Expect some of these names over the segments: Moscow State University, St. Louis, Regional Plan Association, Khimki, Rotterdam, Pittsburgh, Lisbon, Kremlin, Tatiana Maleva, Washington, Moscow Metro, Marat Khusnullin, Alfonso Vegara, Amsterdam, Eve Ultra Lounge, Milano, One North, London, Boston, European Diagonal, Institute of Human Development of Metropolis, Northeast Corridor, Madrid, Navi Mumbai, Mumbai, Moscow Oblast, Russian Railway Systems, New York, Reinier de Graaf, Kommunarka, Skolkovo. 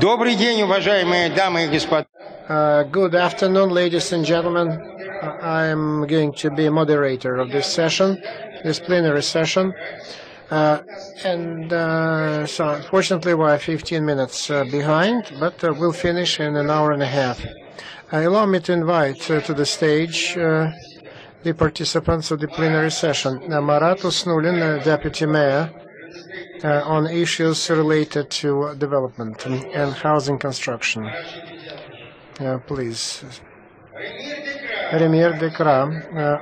Good afternoon, ladies and gentlemen. I'm going to be moderator of this session, this plenary session. So unfortunately we're 15 minutes behind, but we'll finish in an hour and a half. Allow me to invite to the stage the participants of the plenary session. Marat Khusnullin, Deputy Mayor, on issues related to development and housing construction. Please. Reinier de Graaf,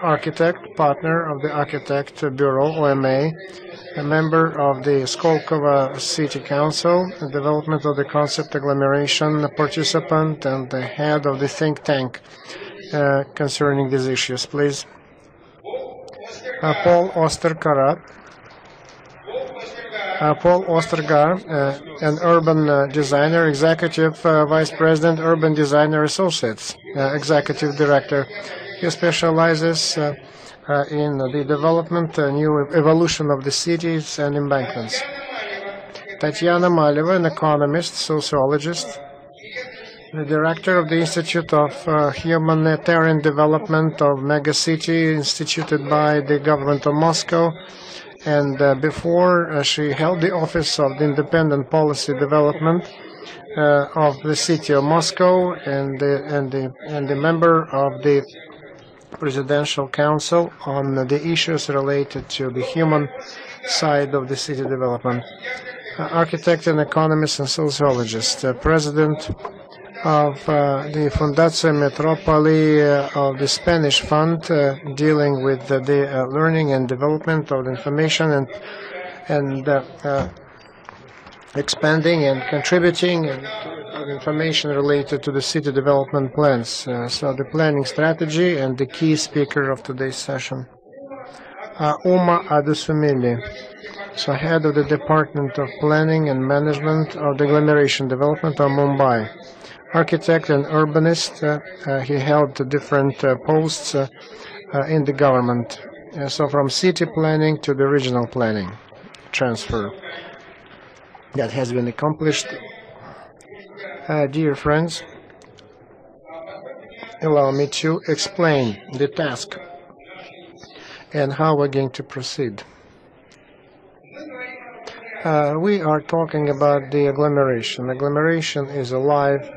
architect, partner of the Architect Bureau, OMA, a member of the Skolkovo City Council, the development of the concept agglomeration, a participant and the head of the think tank concerning these issues. Please. Paul Ostergaard. Paul Ostergaard, an urban designer, executive vice president, Urban Designer Associates, executive director. He specializes in the development, new evolution of the cities and embankments. Tatiana Maleva, an economist, sociologist, the director of the Institute of Humanitarian Development of Megacity, instituted by the government of Moscow. And before she held the office of the Independent Policy Development of the City of Moscow and the member of the Presidential Council on the issues related to the human side of the city development. Architect and economist and sociologist, president of the Fundación Metrópoli of the Spanish Fund, dealing with the learning and development of information and expanding and contributing information related to the city development plans. So the planning strategy and the key speaker of today's session. Uma Adusumilli, so head of the Department of Planning and Management of the Agglomeration Development of Mumbai. Architect and urbanist, he held different posts in the government. So from city planning to the regional planning transfer. That has been accomplished. Dear friends, allow me to explain the task and how we're going to proceed. We are talking about the agglomeration. Agglomeration is a live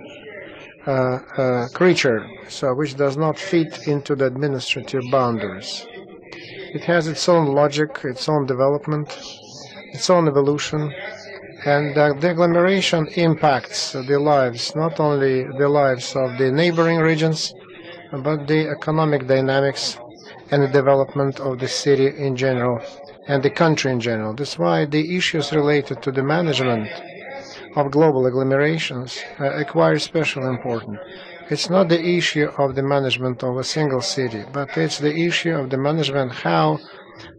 creature, so which does not fit into the administrative boundaries. It has its own logic, its own development, its own evolution, and the agglomeration impacts the lives, not only the lives of the neighboring regions, but the economic dynamics and the development of the city in general and the country in general. That's why the issues related to the management of global agglomerations acquire special importance. It's not the issue of the management of a single city, but it's the issue of the management, how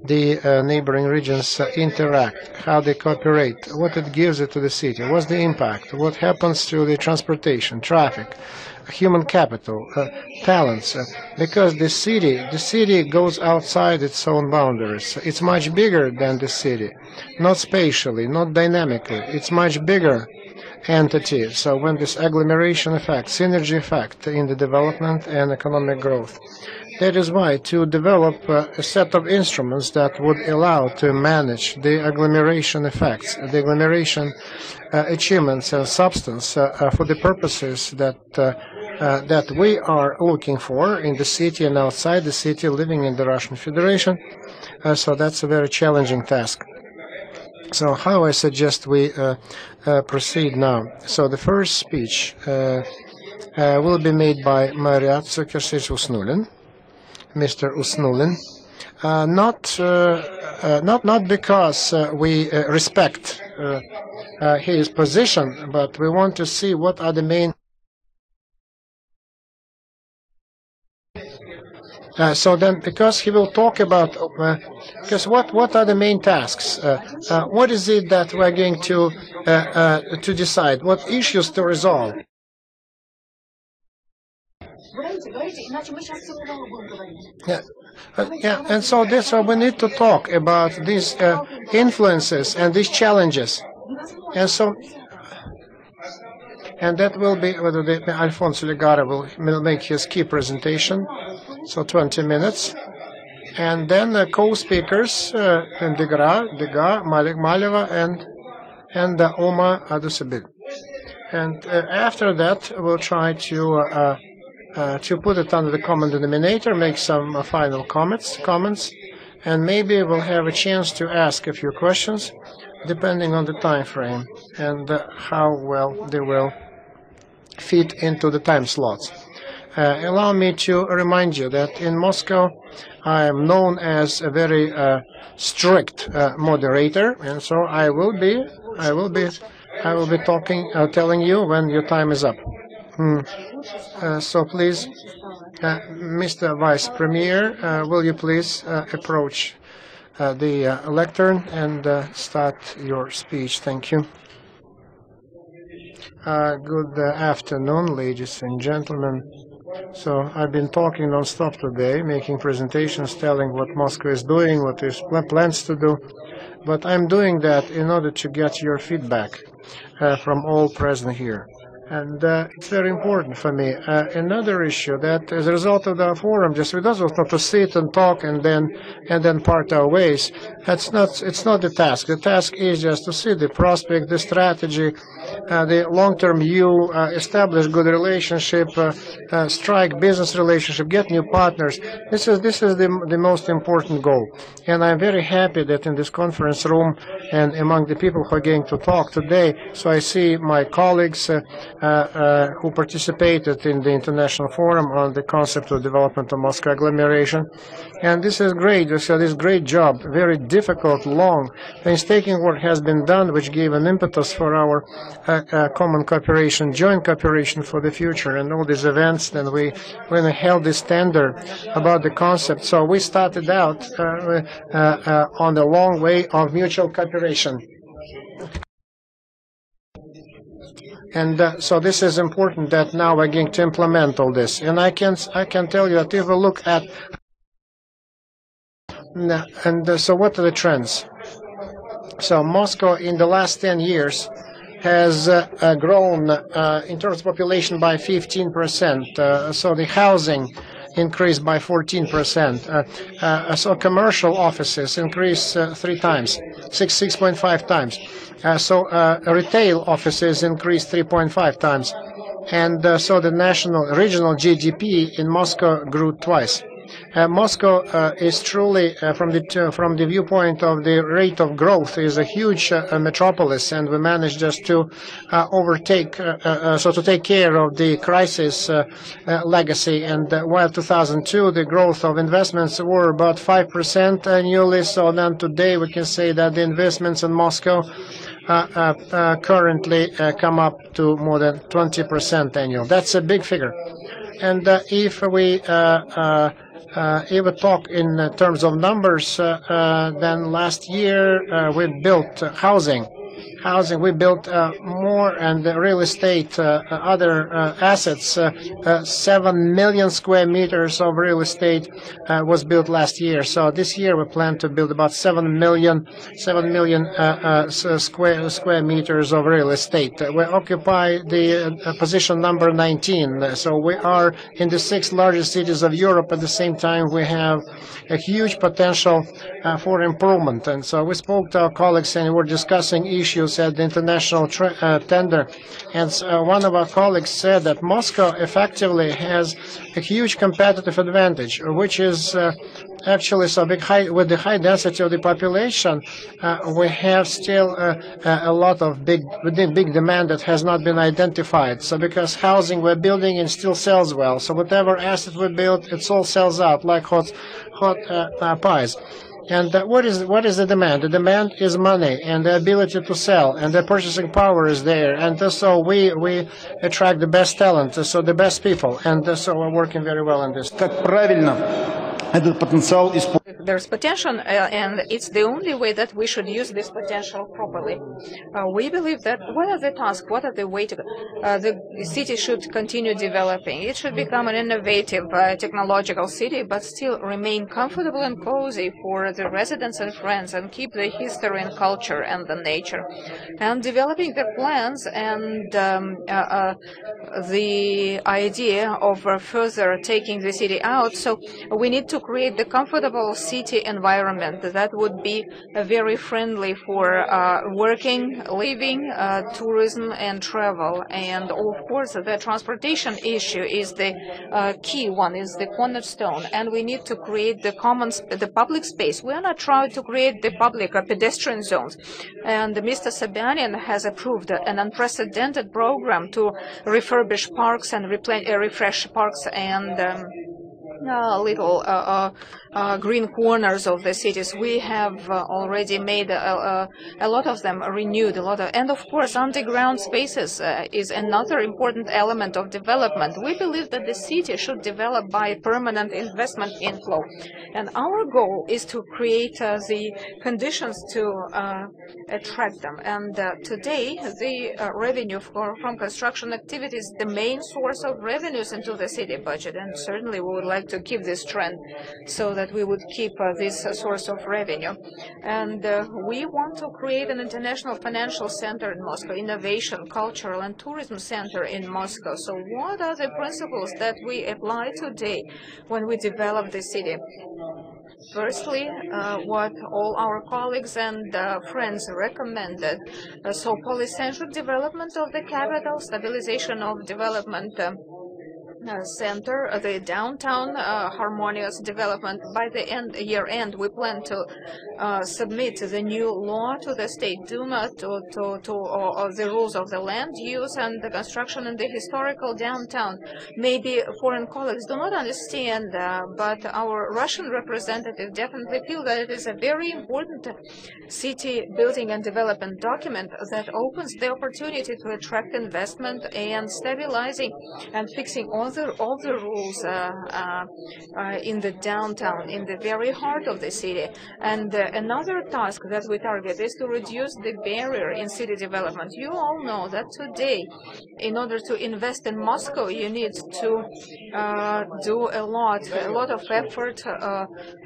the neighboring regions interact, how they cooperate, what it gives it to the city, what's the impact, what happens to the transportation, traffic, human capital, talents, because the city goes outside its own boundaries. It's much bigger than the city, not spatially, not dynamically. It's much bigger entity. So when this agglomeration effect, synergy effect in the development and economic growth, that is why to develop a set of instruments that would allow to manage the agglomeration effects, the agglomeration achievements and substance for the purposes that that we are looking for in the city and outside the city, living in the Russian Federation. So that's a very challenging task. So how I suggest we proceed now. So the first speech will be made by Marat Khusnullin, Mr. Khusnullin, not because we respect his position, but we want to see what are the main. So then, because he will talk about, because what are the main tasks? What is it that we're going to decide? What issues to resolve? Yeah. And so that's why we need to talk about these influences and these challenges. And so And that will be Alfonso Vegara will make his key presentation, so 20 minutes. And then the co-speakers, de Graaf, Maleva, and Uma Adusumilli. And after that, we'll try to put it under the common denominator, make some final comments, and maybe we'll have a chance to ask a few questions, depending on the time frame and how well they will fit into the time slots. Allow me to remind you that in Moscow, I am known as a very strict moderator, and so I will be talking, telling you when your time is up. So please, Mr. Vice Premier, will you please approach the lectern and start your speech? Thank you. Good afternoon, ladies and gentlemen. So I've been talking non-stop today, making presentations, telling what Moscow is doing, what it plans to do. But I'm doing that in order to get your feedback from all present here. And it's very important for me. Another issue that, as a result of the forum, just we don't want to sit and talk and then part our ways. It's not the task. The task is just to see the prospect, the strategy, the long-term view, establish good relationship, strike business relationship, get new partners. This is the most important goal. And I'm very happy that in this conference room and among the people who are going to talk today, so I see my colleagues. Who participated in the International Forum on the concept of development of Moscow agglomeration. And this is great. So this great job, very difficult, long, painstaking work has been done, which gave an impetus for our common cooperation, joint cooperation for the future. And all these events, then we held this tender about the concept. So we started out on the long way of mutual cooperation. And so this is important that now we're going to implement all this. And I can tell you that if we look at, so what are the trends? So Moscow in the last 10 years has grown in terms of population by 15%. So the housing increased by 14%. So commercial offices increased 6.5 times. Retail offices increased 3.5 times. And so the regional GDP in Moscow grew twice. Moscow is truly, from the viewpoint of the rate of growth, is a huge metropolis, and we managed just to overtake, so to take care of the crisis legacy. And while 2002, the growth of investments were about 5% annually, so then today we can say that the investments in Moscow currently come up to more than 20% annual. That's a big figure. And if we talk in terms of numbers, then last year we built housing. We built more, and real estate, other assets. 7 million square meters of real estate was built last year. So this year we plan to build about 7 million square meters of real estate. We occupy the position number 19. So we are in the 6 largest cities of Europe. At the same time, we have a huge potential for improvement. And so we spoke to our colleagues, and we were discussing issues at the international tender. And one of our colleagues said that Moscow effectively has a huge competitive advantage, which is actually so big. With the high density of the population, we have still a lot of big demand that has not been identified. So because housing we're building and still sells well. So whatever asset we build, it all sells out like hot pies. And what is the demand? The demand is money and the ability to sell, and the purchasing power is there. And so we attract the best talent, so the best people, and so we're working very well on this. there's potential, and it's the only way that we should use this potential properly. We believe that what are the tasks, what are the way to the city should continue developing. It should become an innovative, technological city, but still remain comfortable and cozy for the residents and friends, and keep the history and culture and the nature. And developing the plans and the idea of further taking the city out, so we need to create the comfortable city environment that would be very friendly for working, living, tourism and travel. And of course the transportation issue is the key one, is the cornerstone, and we need to create the public space. We are not trying to create the public or pedestrian zones, and Mr. Sobyanin has approved an unprecedented program to refurbish parks and refresh parks and little green corners of the cities. We have already made a lot of them, renewed a lot of, and of course underground spaces is another important element of development. We believe that the city should develop by permanent investment inflow, and our goal is to create the conditions to attract them. And today the revenue from construction activity is the main source of revenues into the city budget, and certainly we would like to keep this trend so that we would keep this source of revenue. And we want to create an international financial center in Moscow, innovation, cultural and tourism center in Moscow. So what are the principles that we apply today when we develop the city? Firstly, what all our colleagues and friends recommended. So polycentric development of the capital, stabilization of development center, the downtown, harmonious development. By the year end, we plan to submit the new law to the State Duma, to the rules of the land use and the construction in the historical downtown. Maybe foreign colleagues do not understand, but our Russian representative definitely feel that it is a very important city building and development document that opens the opportunity to attract investment and stabilizing and fixing all the rules in the downtown, in the very heart of the city. And another task that we target is to reduce the barrier in city development. You all know that today, in order to invest in Moscow, you need to do a lot of effort,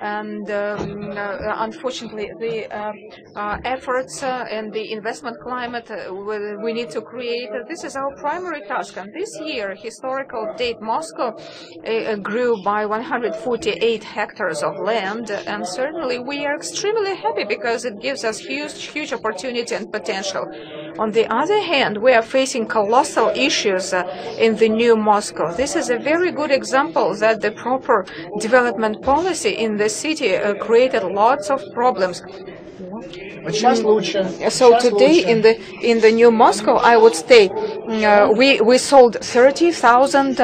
and unfortunately the efforts and the investment climate we need to create. This is our primary task, and this year, historical date, Moscow grew by 148 hectares of land, and certainly we are extremely happy because it gives us huge opportunity and potential. On the other hand, we are facing colossal issues in the new Moscow. This is a very good example that the proper development policy in the city created lots of problems. So today in the new Moscow, I would say we sold 30,000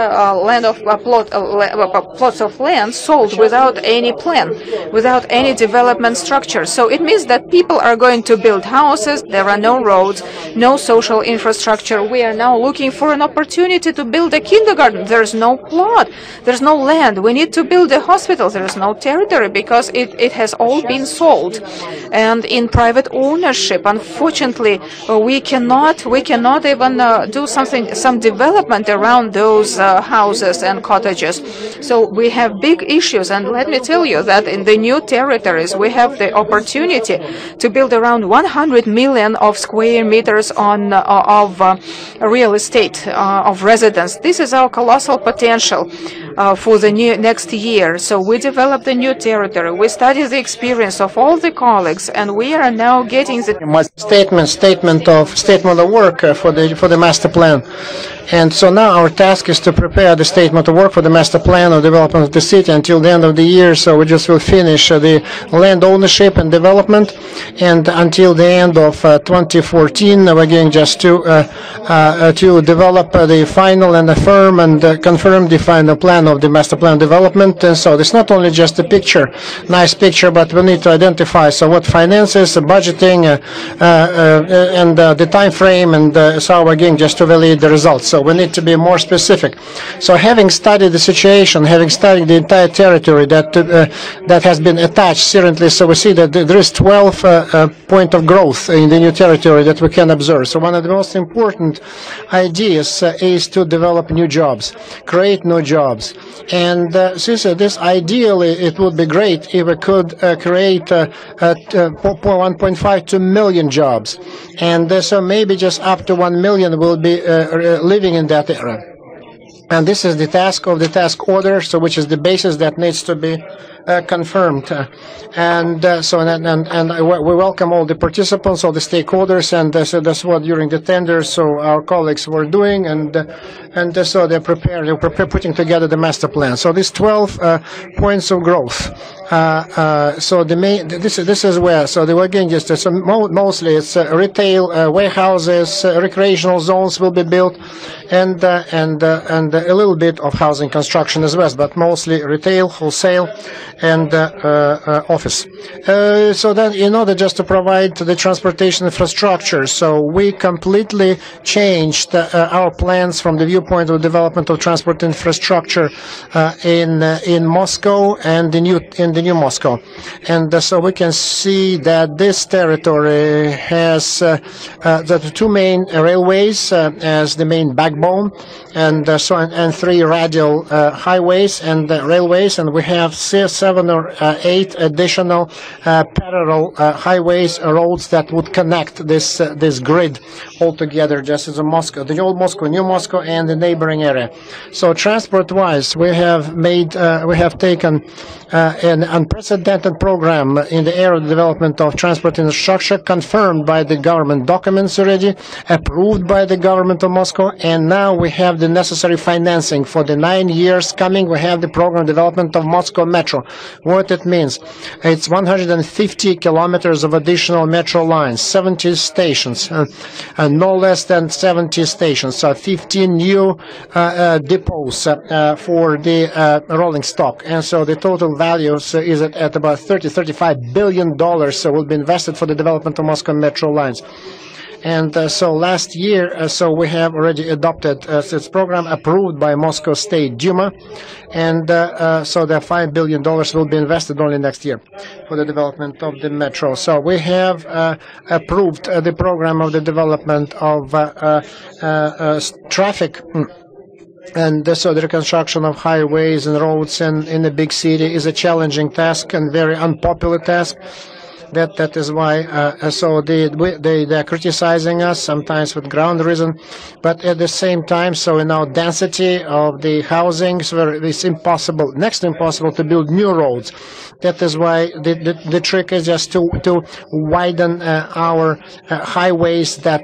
plots of land sold without any plan, without any development structure. So it means that people are going to build houses. There are no roads, no social infrastructure. We are now looking for an opportunity to build a kindergarten. There's no plot, there's no land. We need to build a hospital. There is no territory because it has all been sold and in private ownership. Unfortunately, we cannot even do some development around those houses and cottages. So we have big issues, and let me tell you that in the new territories we have the opportunity to build around 100 million of square meters of real estate of residence. This is our colossal potential for the next year. So we develop the new territory. We study the experience of all the colleagues, and we are now getting the statement of work for the master plan. And so now our task is to prepare the statement of work for the master plan of development of the city until the end of the year. So we just will finish the land ownership and development, and until the end of 2014 we're going just to develop the final and confirm the final plan plan of the master plan development. And so it's not only just a picture, nice picture, but we need to identify so what finances, budgeting, and the time frame, and so again just to validate the results. So we need to be more specific. So having studied the situation, having studied the entire territory that that has been attached seriously, so we see that there is 12 point of growth in the new territory that we can observe. So one of the most important ideas is to develop new jobs, create new jobs. And since this ideally it would be great if we could create 1.52 million jobs, and so maybe just up to 1 million will be living in that era. And this is the task of the task order, so which is the basis that needs to be confirmed. And we welcome all the participants, all the stakeholders, and so that's what during the tender, so our colleagues were doing, and so they're putting together the master plan. So these 12 points of growth. So the main, this is where, so they were again just mostly it's retail, warehouses, recreational zones will be built, and a little bit of housing construction as well, but mostly retail, wholesale, and office. So then, in order just to provide the transportation infrastructure, so we completely changed our plans from the viewpoint of development of transport infrastructure in Moscow and in the new Moscow. And so we can see that this territory has the two main railways as the main backbone, and three radial highways and railways, and we have 7 or 8 additional parallel highways, roads that would connect this this grid altogether, just as a Moscow, the old Moscow, new Moscow, and the neighboring area. So transport-wise, we have made, we have taken an unprecedented program in the area of development of transport infrastructure, confirmed by the government documents already, approved by the government of Moscow, and now we have the necessary financing for the 9 years coming. We have the program development of Moscow Metro. What it means? It's 150 kilometers of additional metro lines, 70 stations, and no less than 70 stations, so 15 new depots for the rolling stock. And so the total value is at about $35 billion, so will be invested for the development of Moscow Metro lines. And so last year, so we have already adopted this program, approved by Moscow State Duma, and so the $5 billion will be invested only next year for the development of the metro. So we have approved the program of the development of traffic. And so the reconstruction of highways and roads in the big city is a challenging task and very unpopular task. That is why so they are criticizing us sometimes with ground reason, but at the same time, so in our density of the housing, so it's impossible, next to impossible, to build new roads. That is why the trick is just to widen our highways that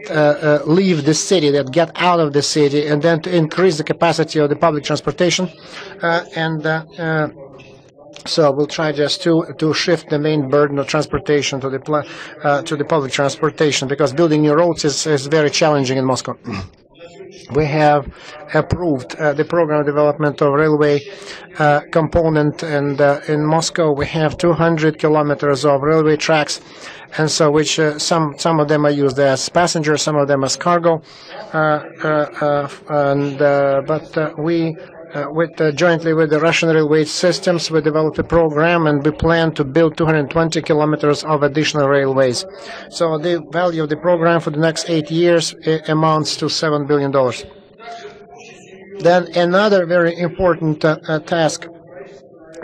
leave the city, that get out of the city, and then to increase the capacity of the public transportation, so we'll try just to shift the main burden of transportation to the public transportation, because building new roads is very challenging in Moscow. We have approved the program development of railway component, and in Moscow we have 200 kilometers of railway tracks, and so which some of them are used as passenger, some of them as cargo, but we. Jointly with the Russian Railway Systems, we developed a program, and we plan to build 220 kilometers of additional railways. So the value of the program for the next 8 years amounts to $7 billion. Then another very important task,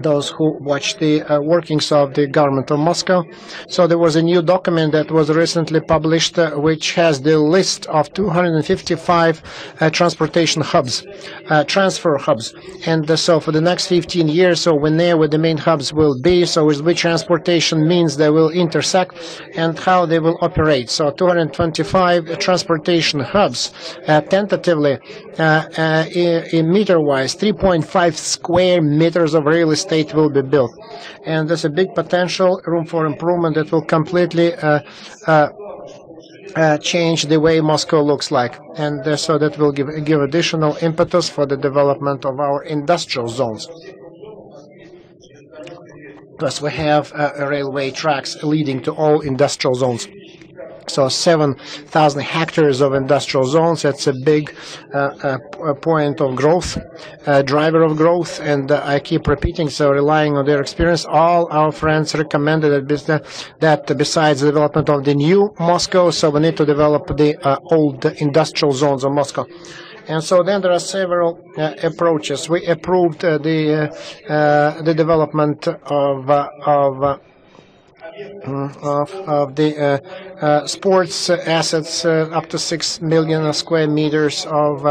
those who watch the workings of the government of Moscow. So there was a new document that was recently published, which has the list of 255 transportation hubs, transfer hubs. And so for the next 15 years, so we know where the main hubs will be, so with which transportation means they will intersect and how they will operate. So 225 transportation hubs, tentatively, in meter-wise, 3.5 square meters of real estate will be built, and there's a big potential room for improvement that will completely change the way Moscow looks like, and so that will give additional impetus for the development of our industrial zones. Plus, we have railway tracks leading to all industrial zones. So 7,000 hectares of industrial zones, that's a big point of growth, driver of growth, and I keep repeating, so relying on their experience, all our friends recommended that besides the development of the new Moscow, so we need to develop the old industrial zones of Moscow. And so then there are several approaches. We approved the development of the sports assets, up to 6 million square meters of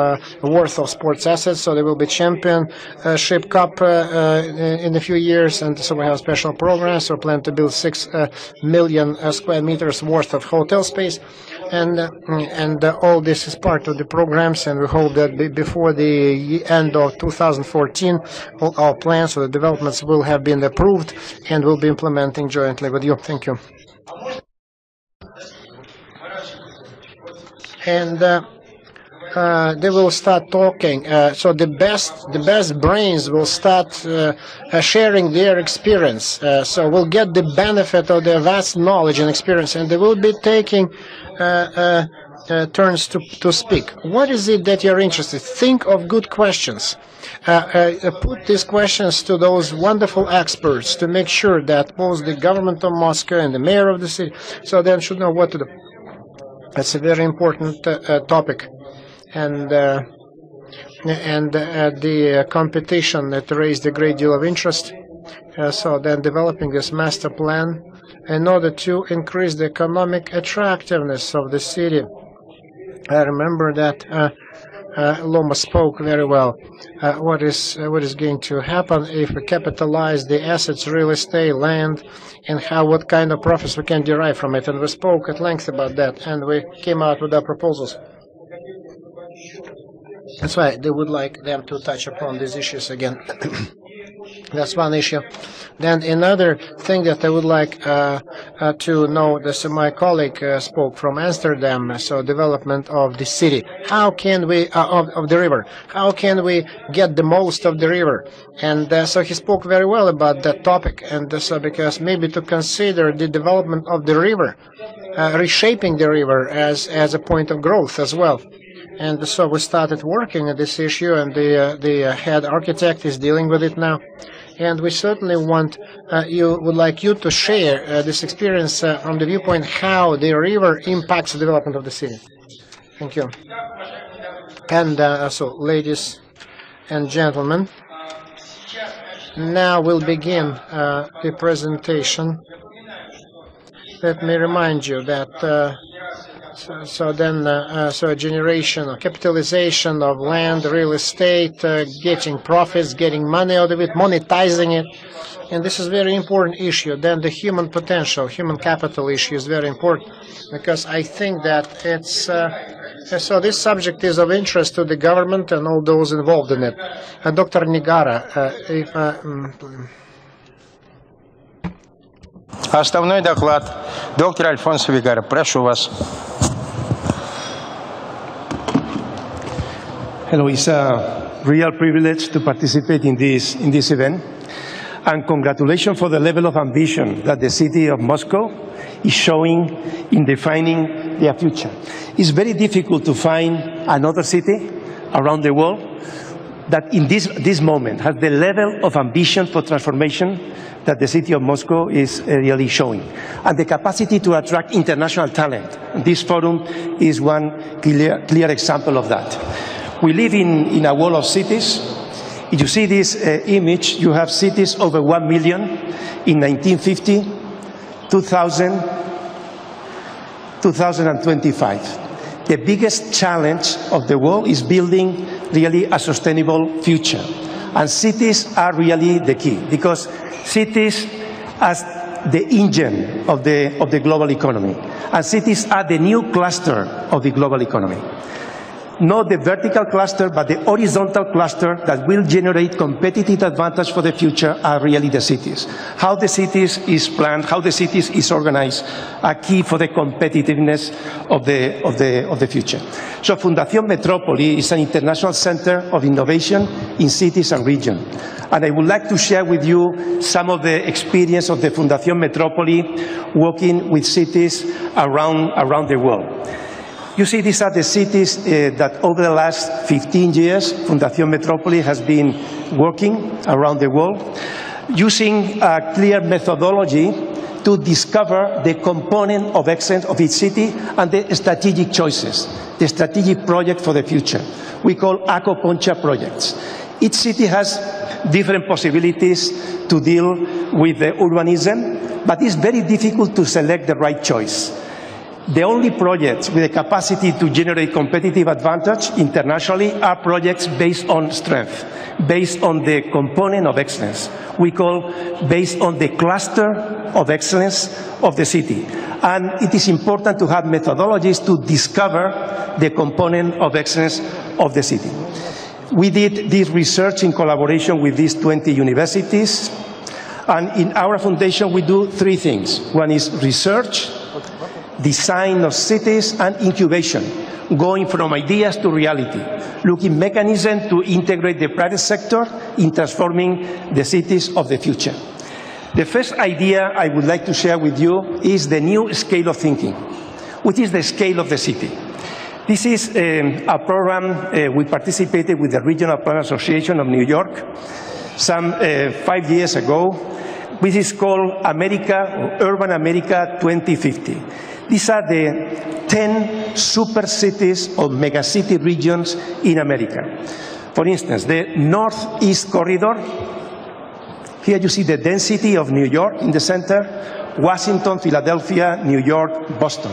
worth of sports assets. So there will be championship cup in a few years, and so we have special programs. So we plan to build 6 million square meters worth of hotel space, and all this is part of the programs. And we hope that before the end of 2014, all our plans for the developments will have been approved, and we'll be implementing jointly with you. Thank you. And they will start talking. So the best brains will start sharing their experience. So we'll get the benefit of their vast knowledge and experience, and they will be taking turns to speak. What is it that you're interested? Think of good questions. Put these questions to those wonderful experts to make sure that both the government of Moscow and the mayor of the city, so they should know what to do. That's a very important topic, and the competition that raised a great deal of interest. So then developing this master plan in order to increase the economic attractiveness of the city. I remember that Loma spoke very well. What is going to happen if we capitalize the assets, real estate, land, and what kind of profits we can derive from it? And we spoke at length about that, and we came out with our proposals. That's why they would like them to touch upon these issues again. That's one issue. Then another thing that I would like to know, this, my colleague spoke from Amsterdam, so development of the city. How can we, of the river, how can we get the most of the river? And so he spoke very well about that topic, and so because maybe to consider the development of the river, reshaping the river as a point of growth as well. And so we started working on this issue, and the head architect is dealing with it now. And we certainly want would like you to share this experience from the viewpoint how the river impacts the development of the city. Thank you. And so, ladies and gentlemen, now we'll begin the presentation. Let me remind you that. So a generation of capitalization of land, real estate, getting profits, getting money out of it, monetizing it. And this is a very important issue. Then the human potential, human capital issue is very important, because I think that it's... so this subject is of interest to the government and all those involved in it. Dr. Nigara, if... Основной доклад. Доктор Альфонсо Вегара, прошу вас. Hello, it's a real privilege to participate in this event, and congratulations for the level of ambition that the city of Moscow is showing in defining their future. It's very difficult to find another city around the world that in this moment has the level of ambition for transformation that the city of Moscow is really showing, and the capacity to attract international talent. This forum is one clear example of that. We live in a world of cities. If you see this image, you have cities over 1 million in 1950, 2000, 2025. The biggest challenge of the world is building really a sustainable future. And cities are really the key, because cities as the engine of the global economy. And cities are the new cluster of the global economy. not the vertical cluster, but the horizontal cluster that will generate competitive advantage for the future are really the cities. How the cities is planned, how the cities is organized are key for the competitiveness of the future. So Fundación Metrópoli is an international center of innovation in cities and regions. And I would like to share with you some of the experience of the Fundación Metrópoli working with cities around the world. You see, these are the cities that over the last 15 years Fundación Metrópoli has been working around the world, using a clear methodology to discover the component of excellence of each city and the strategic choices, the strategic project for the future. We call acupuncture projects. Each city has different possibilities to deal with the urbanism, but it's very difficult to select the right choice. The only projects with the capacity to generate competitive advantage internationally are projects based on strength, based on the component of excellence. We call based on the cluster of excellence of the city. And it is important to have methodologies to discover the component of excellence of the city. We did this research in collaboration with these 20 universities, and in our foundation we do three things. One is research, design of cities, and incubation, going from ideas to reality, looking mechanisms to integrate the private sector in transforming the cities of the future. The first idea I would like to share with you is the new scale of thinking, which is the scale of the city. This is a program we participated with the Regional Plan Association of New York some 5 years ago, which is called America, or Urban America 2050. These are the 10 super cities or megacity regions in America. For instance, the Northeast Corridor. Here you see the density of New York in the center, Washington, Philadelphia, New York, Boston.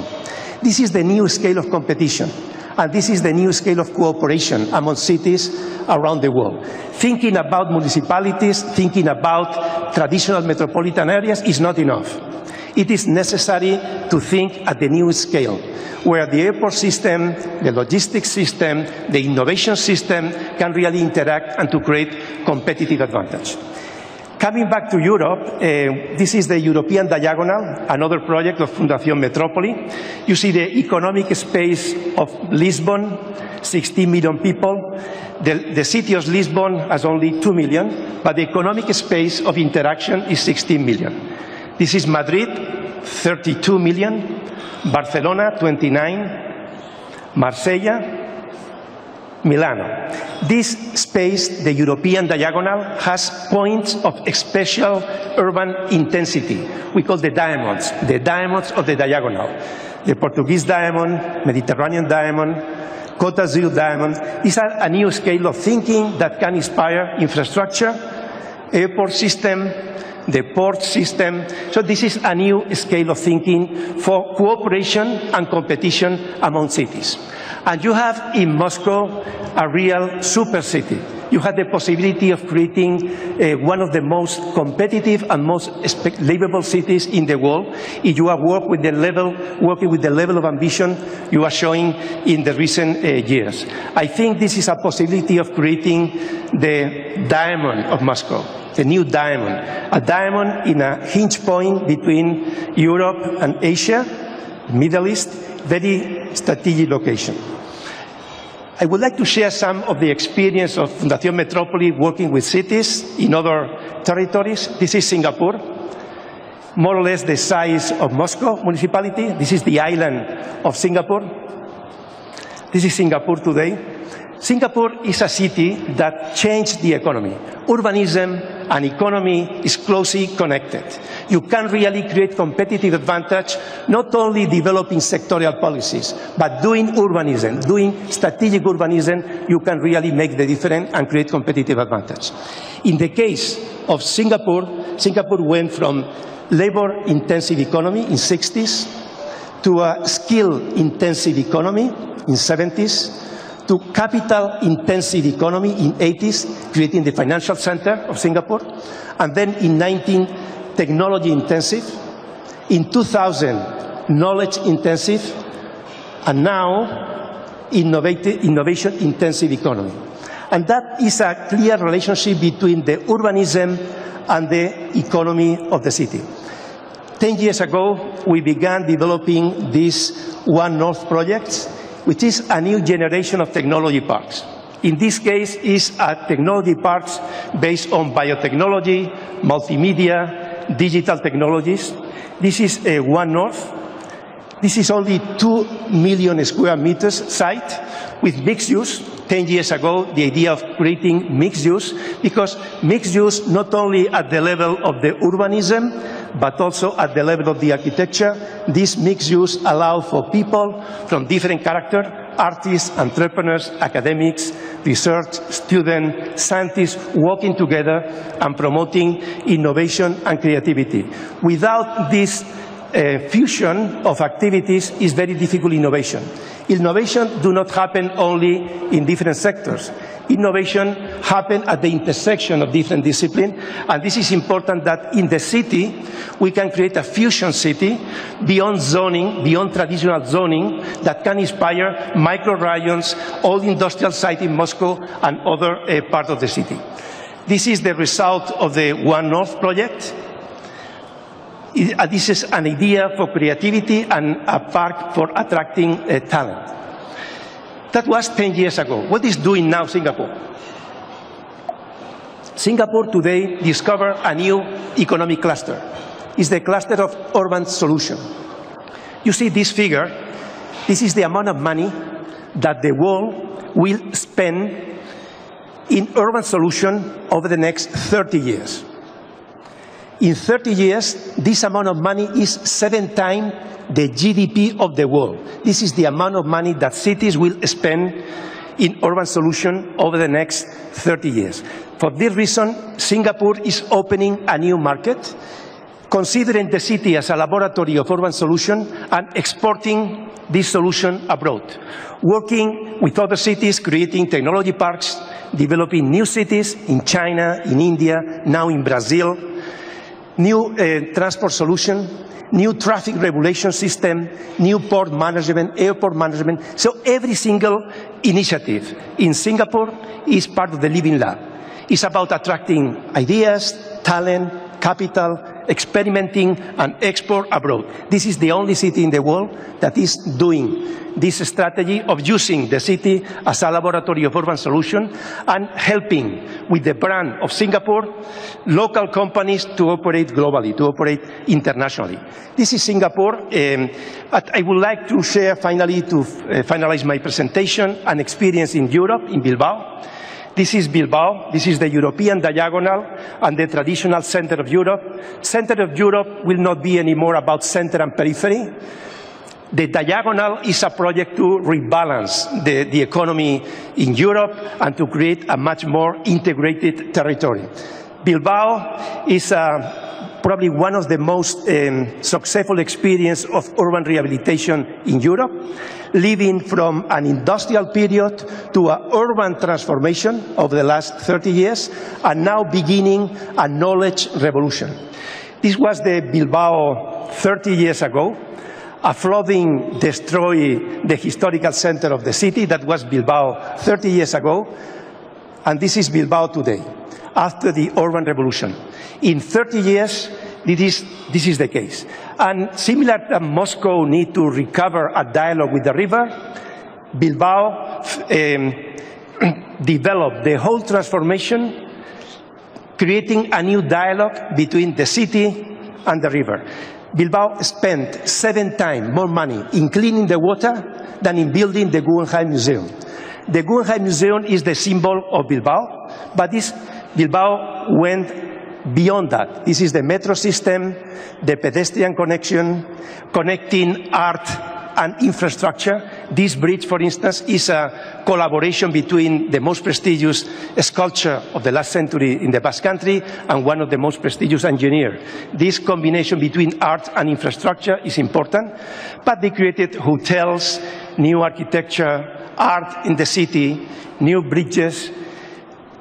This is the new scale of competition, and this is the new scale of cooperation among cities around the world. Thinking about municipalities, thinking about traditional metropolitan areas is not enough. It is necessary to think at the new scale, where the airport system, the logistics system, the innovation system can really interact and to create competitive advantage. Coming back to Europe, this is the European Diagonal, another project of Fundación Metrópoli. You see the economic space of Lisbon, 16 million people. The city of Lisbon has only 2 million, but the economic space of interaction is 16 million. This is Madrid, 32 million, Barcelona, 29, Marseille, Milano. This space, the European Diagonal, has points of special urban intensity. We call the diamonds of the diagonal. The Portuguese diamond, Mediterranean diamond, Côte d'Azur diamond. These are a new scale of thinking that can inspire infrastructure, airport system, the port system. So this is a new scale of thinking for cooperation and competition among cities. And you have in Moscow a real super city. You have the possibility of creating one of the most competitive and most livable cities in the world if you are working with the level of ambition you are showing in the recent years. I think this is a possibility of creating the diamond of Moscow. The new diamond, a diamond in a hinge point between Europe and Asia, Middle East, very strategic location. I would like to share some of the experience of Fundación Metrópoli working with cities in other territories. This is Singapore, more or less the size of Moscow municipality. This is the island of Singapore. This is Singapore today. Singapore is a city that changed the economy. Urbanism and economy is closely connected. You can really create competitive advantage, not only developing sectorial policies, but doing urbanism, doing strategic urbanism, you can really make the difference and create competitive advantage. In the case of Singapore, Singapore went from labor-intensive economy in 60s to a skill-intensive economy in 70s, to capital-intensive economy in 80s, creating the financial center of Singapore, and then in 19, technology-intensive, in 2000, knowledge-intensive, and now innovation-intensive economy. And that is a clear relationship between the urbanism and the economy of the city. 10 years ago, we began developing this One North project, which is a new generation of technology parks. In this case, it's a technology parks based on biotechnology, multimedia, digital technologies. This is a One North. This is only 2 million square meters site with mixed use. 10 years ago, the idea of creating mixed use, because mixed use not only at the level of the urbanism, but also at the level of the architecture. This mixed use allows for people from different characters, artists, entrepreneurs, academics, research, students, scientists, working together and promoting innovation and creativity. Without this fusion of activities, is very difficult innovation. Innovation do not happen only in different sectors. Innovation happen at the intersection of different disciplines, and this is important that in the city we can create a fusion city beyond zoning, beyond traditional zoning, that can inspire micro-regions, all industrial sites in Moscow and other parts of the city. This is the result of the One North project. This is an idea for creativity and a park for attracting talent. That was 10 years ago. What is doing now Singapore? Singapore today discovered a new economic cluster. It's the cluster of urban solution. You see this figure. This is the amount of money that the world will spend in urban solution over the next 30 years. In 30 years, this amount of money is 7 times the GDP of the world. This is the amount of money that cities will spend in urban solution over the next 30 years. For this reason, Singapore is opening a new market, considering the city as a laboratory of urban solution and exporting this solution abroad, working with other cities, creating technology parks, developing new cities in China, in India, now in Brazil, new transport solution, new traffic regulation system, new port management, airport management. So every single initiative in Singapore is part of the Living Lab. It's about attracting ideas, talent, capital, experimenting and export abroad. This is the only city in the world that is doing this strategy of using the city as a laboratory of urban solution and helping with the brand of Singapore local companies to operate globally, to operate internationally. This is Singapore. I would like to share finally, to finalize my presentation, an experience in Europe, in Bilbao. This is Bilbao, this is the European Diagonal and the traditional center of Europe. Center of Europe will not be anymore about center and periphery. The Diagonal is a project to rebalance the economy in Europe and to create a much more integrated territory. Bilbao is probably one of the most successful experiences of urban rehabilitation in Europe, leading from an industrial period to an urban transformation over the last 30 years, and now beginning a knowledge revolution. This was the Bilbao 30 years ago. A flooding destroyed the historical center of the city. That was Bilbao 30 years ago, and this is Bilbao today, after the urban revolution. In 30 years, this is the case. And similar to Moscow need to recover a dialogue with the river, Bilbao developed the whole transformation, creating a new dialogue between the city and the river. Bilbao spent 7 times more money in cleaning the water than in building the Guggenheim Museum. The Guggenheim Museum is the symbol of Bilbao, but this Bilbao went beyond that. This is the metro system, the pedestrian connection, connecting art and infrastructure. This bridge, for instance, is a collaboration between the most prestigious sculptor of the last century in the Basque Country and one of the most prestigious engineers. This combination between art and infrastructure is important, but they created hotels, new architecture, art in the city, new bridges,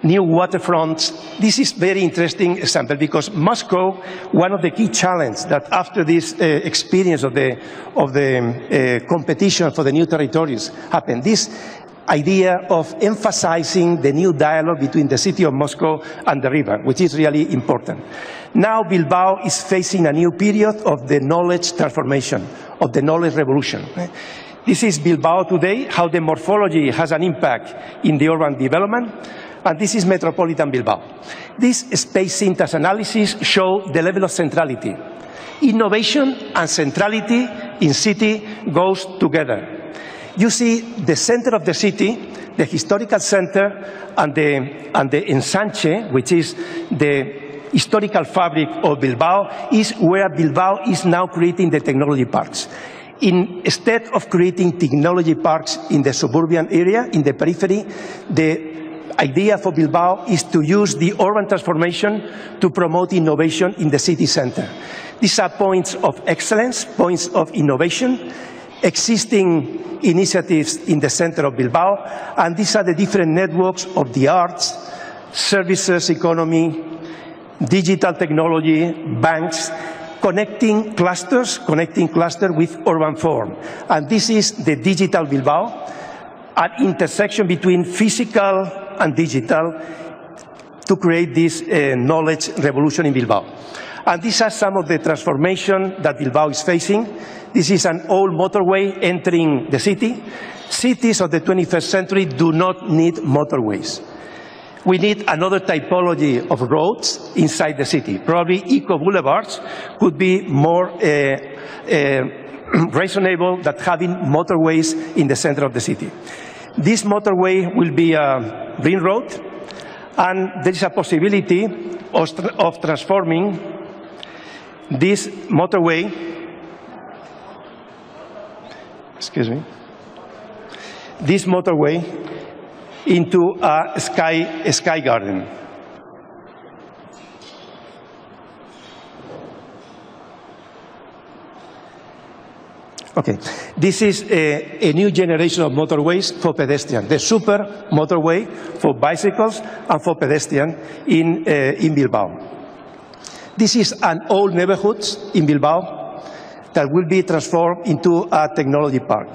new waterfronts. This is very interesting example because Moscow, one of the key challenges that after this experience of the competition for the new territories happened, this idea of emphasizing the new dialogue between the city of Moscow and the river, which is really important. Now Bilbao is facing a new period of the knowledge transformation, of the knowledge revolution. This is Bilbao today, how the morphology has an impact in the urban development, and this is metropolitan Bilbao. This space syntax analysis shows the level of centrality. Innovation and centrality in city goes together. You see the center of the city, the historical center, and the ensanche, which is the historical fabric of Bilbao, is where Bilbao is now creating the technology parks. Instead of creating technology parks in the suburban area, in the periphery, the idea for Bilbao is to use the urban transformation to promote innovation in the city center. These are points of excellence, points of innovation, existing initiatives in the center of Bilbao, and these are the different networks of the arts, services, economy, digital technology, banks, connecting clusters with urban form. And this is the digital Bilbao, an intersection between physical and digital to create this knowledge revolution in Bilbao. And these are some of the transformation that Bilbao is facing. This is an old motorway entering the city. Cities of the 21st century do not need motorways. We need another typology of roads inside the city. Probably eco-boulevards could be more reasonable than having motorways in the center of the city. This motorway will be a green road, and there is a possibility of transforming this motorway, excuse me, this motorway into a sky garden. Okay, this is a new generation of motorways for pedestrians, the super motorway for bicycles and for pedestrians in Bilbao. This is an old neighborhood in Bilbao that will be transformed into a technology park.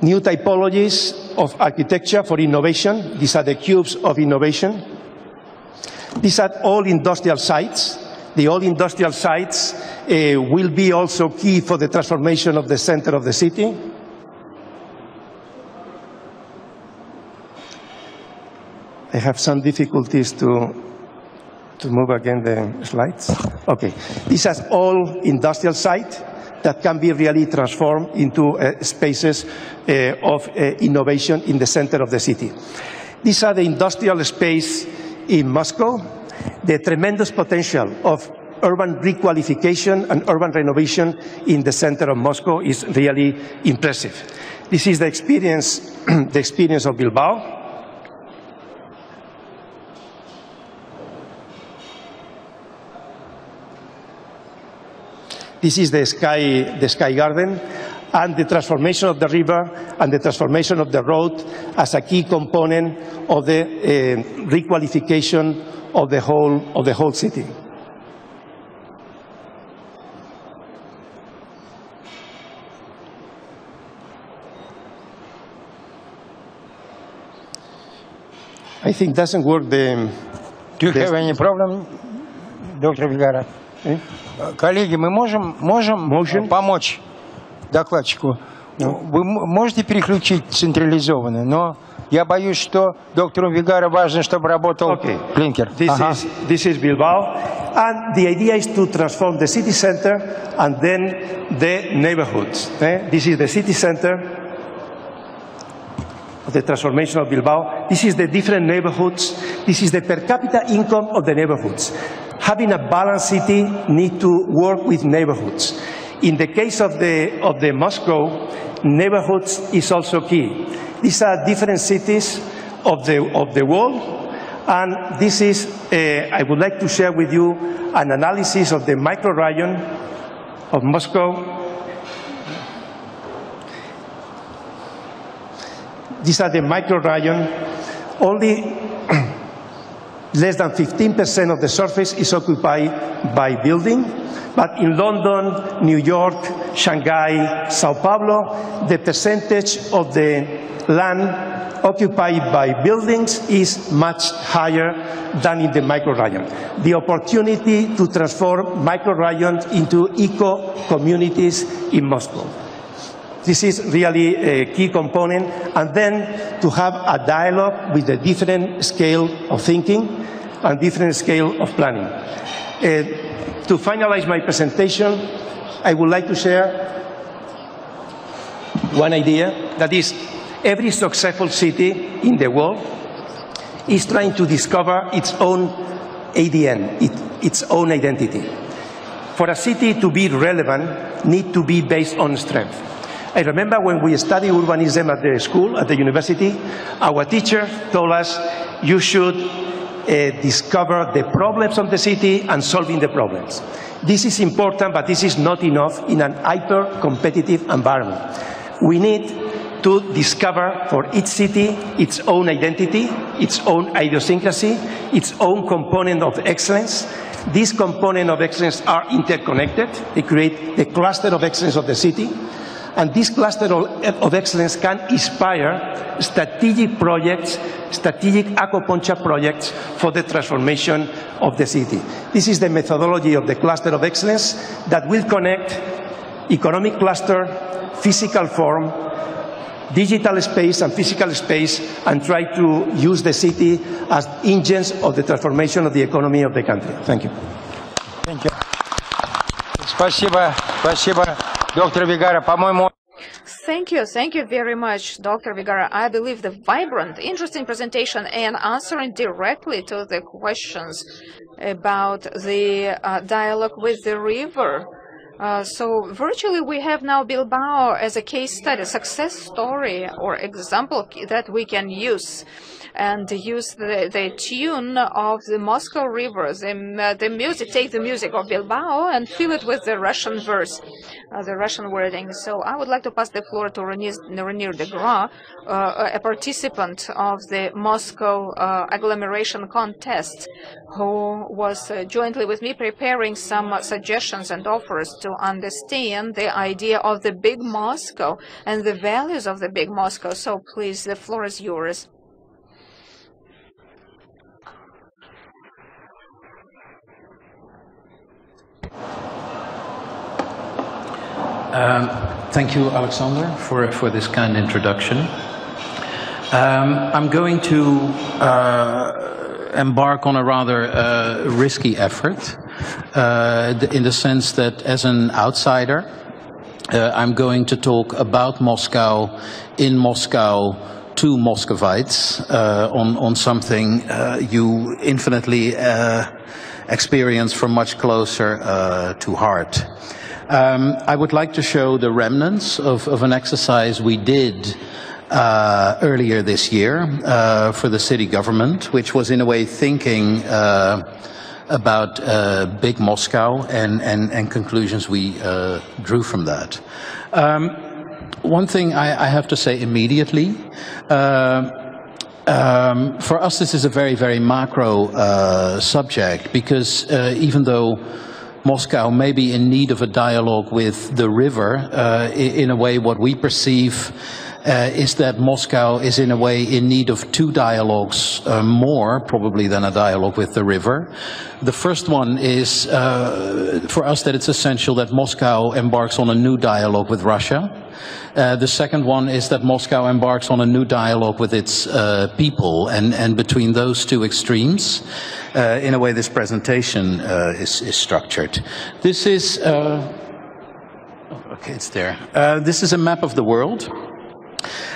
New typologies of architecture for innovation. These are the cubes of innovation. These are all industrial sites. The all industrial sites will be also key for the transformation of the center of the city. I have some difficulties to move again the slides. Okay, this is all industrial sites that can be really transformed into spaces of innovation in the center of the city. These are the industrial space in Moscow, the tremendous potential of urban requalification and urban renovation in the center of Moscow is really impressive. This is the experience, the experience of Bilbao. This is the sky garden, and the transformation of the river and the transformation of the road as a key component of the requalification of the whole city. I think doesn't work the... Do you have any problem, Dr. Vegara? Eh? Коллеги, мы можем помочь докладчику? Вы можете переключить централизованно, но я боюсь, что доктору Вегара важно, чтобы работал клинкер. This is Bilbao, and the idea is to transform the city center and then the neighborhoods. This is the city center, the transformation of Bilbao. This is the different neighborhoods. This is the per capita income of the neighborhoods. Having a balanced city needs to work with neighborhoods. In the case of the Moscow, neighborhoods is also key. These are different cities of the world. And this is, I would like to share with you an analysis of the micro-region of Moscow. These are the micro region. Only less than 15% of the surface is occupied by building. But in London, New York, Shanghai, Sao Paulo, the percentage of the land occupied by buildings is much higher than in the microregion. The opportunity to transform microregions into eco-communities in Moscow. This is really a key component, and then to have a dialogue with the different scale of thinking and different scale of planning. To finalize my presentation, I would like to share one idea, that is, every successful city in the world is trying to discover its own ADN, its own identity. For a city to be relevant, need to be based on strength. I remember when we studied urbanism at the school, at the university, our teacher told us you should discover the problems of the city and solving the problems. This is important, but this is not enough in an hyper-competitive environment. We need to discover for each city its own identity, its own idiosyncrasy, its own component of excellence. These components of excellence are interconnected. They create the cluster of excellence of the city. And this cluster of excellence can inspire strategic projects, strategic acupuncture projects for the transformation of the city. This is the methodology of the cluster of excellence that will connect economic cluster, physical form, digital space and physical space, and try to use the city as engines of the transformation of the economy of the country. Thank you. Thank you. Спасибо. Dr. Vegara, по-моему... thank you very much, Dr. Vegara. I believe the vibrant, interesting presentation and answering directly to the questions about the dialogue with the river. So virtually we have now Bilbao as a case study, success story or example that we can use. And use the tune of the Moscow River, the music, take the music of Bilbao and fill it with the Russian verse, the Russian wording. So I would like to pass the floor to Reinier de Graaf, a participant of the Moscow agglomeration contest, who was jointly with me preparing some suggestions and offers to understand the idea of the big Moscow and the values of the big Moscow. So please, the floor is yours. Thank you, Alexander, for this kind introduction. I'm going to embark on a rather risky effort, in the sense that as an outsider, I'm going to talk about Moscow, in Moscow, to Moscovites, on something you infinitely experience from much closer to heart. I would like to show the remnants of an exercise we did earlier this year for the city government, which was in a way thinking about big Moscow and conclusions we drew from that. One thing I have to say immediately, for us this is a very, very macro subject, because even though Moscow may be in need of a dialogue with the river, in a way what we perceive is that Moscow is in a way in need of two dialogues more probably than a dialogue with the river. The first one is for us that it's essential that Moscow embarks on a new dialogue with Russia. The second one is that Moscow embarks on a new dialogue with its people, and between those two extremes, in a way this presentation is structured. This is, okay, it's there. This is a map of the world.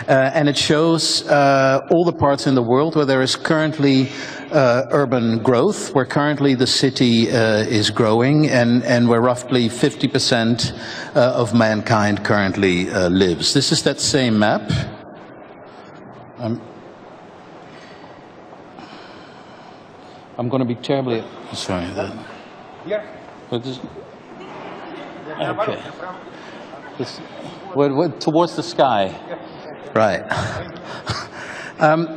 And it shows all the parts in the world where there is currently urban growth, where currently the city is growing, and where roughly 50% of mankind currently lives. This is that same map. I'm going to be terribly sorry. Okay. Towards the sky. Right.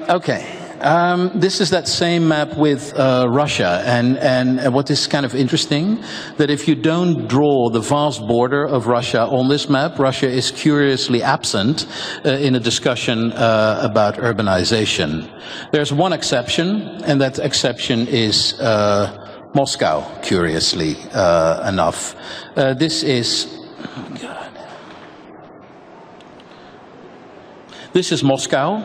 Okay. This is that same map with Russia, and what is kind of interesting, that if you don't draw the vast border of Russia on this map, Russia is curiously absent in a discussion about urbanization. There's one exception, and that exception is Moscow, curiously enough. This is... This is Moscow,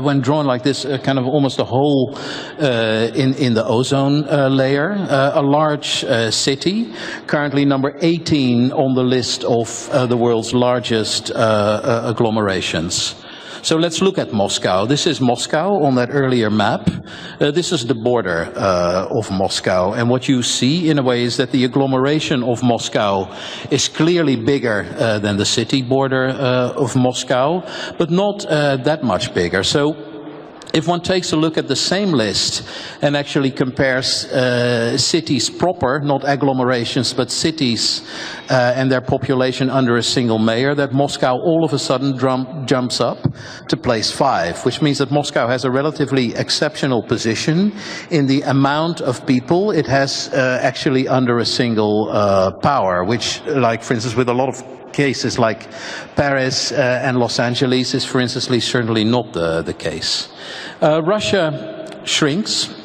when drawn like this, kind of almost a hole in the ozone layer, a large city, currently number 18 on the list of the world's largest agglomerations. So let's look at Moscow. This is Moscow on that earlier map. This is the border of Moscow. And what you see, in a way, is that the agglomeration of Moscow is clearly bigger than the city border of Moscow, but not that much bigger. So if one takes a look at the same list and actually compares cities proper, not agglomerations, but cities and their population under a single mayor, that Moscow all of a sudden jumps up to place 5, which means that Moscow has a relatively exceptional position in the amount of people it has actually under a single power, which, like, for instance, with a lot of cases like Paris and Los Angeles is, for instance, certainly not the case. Russia shrinks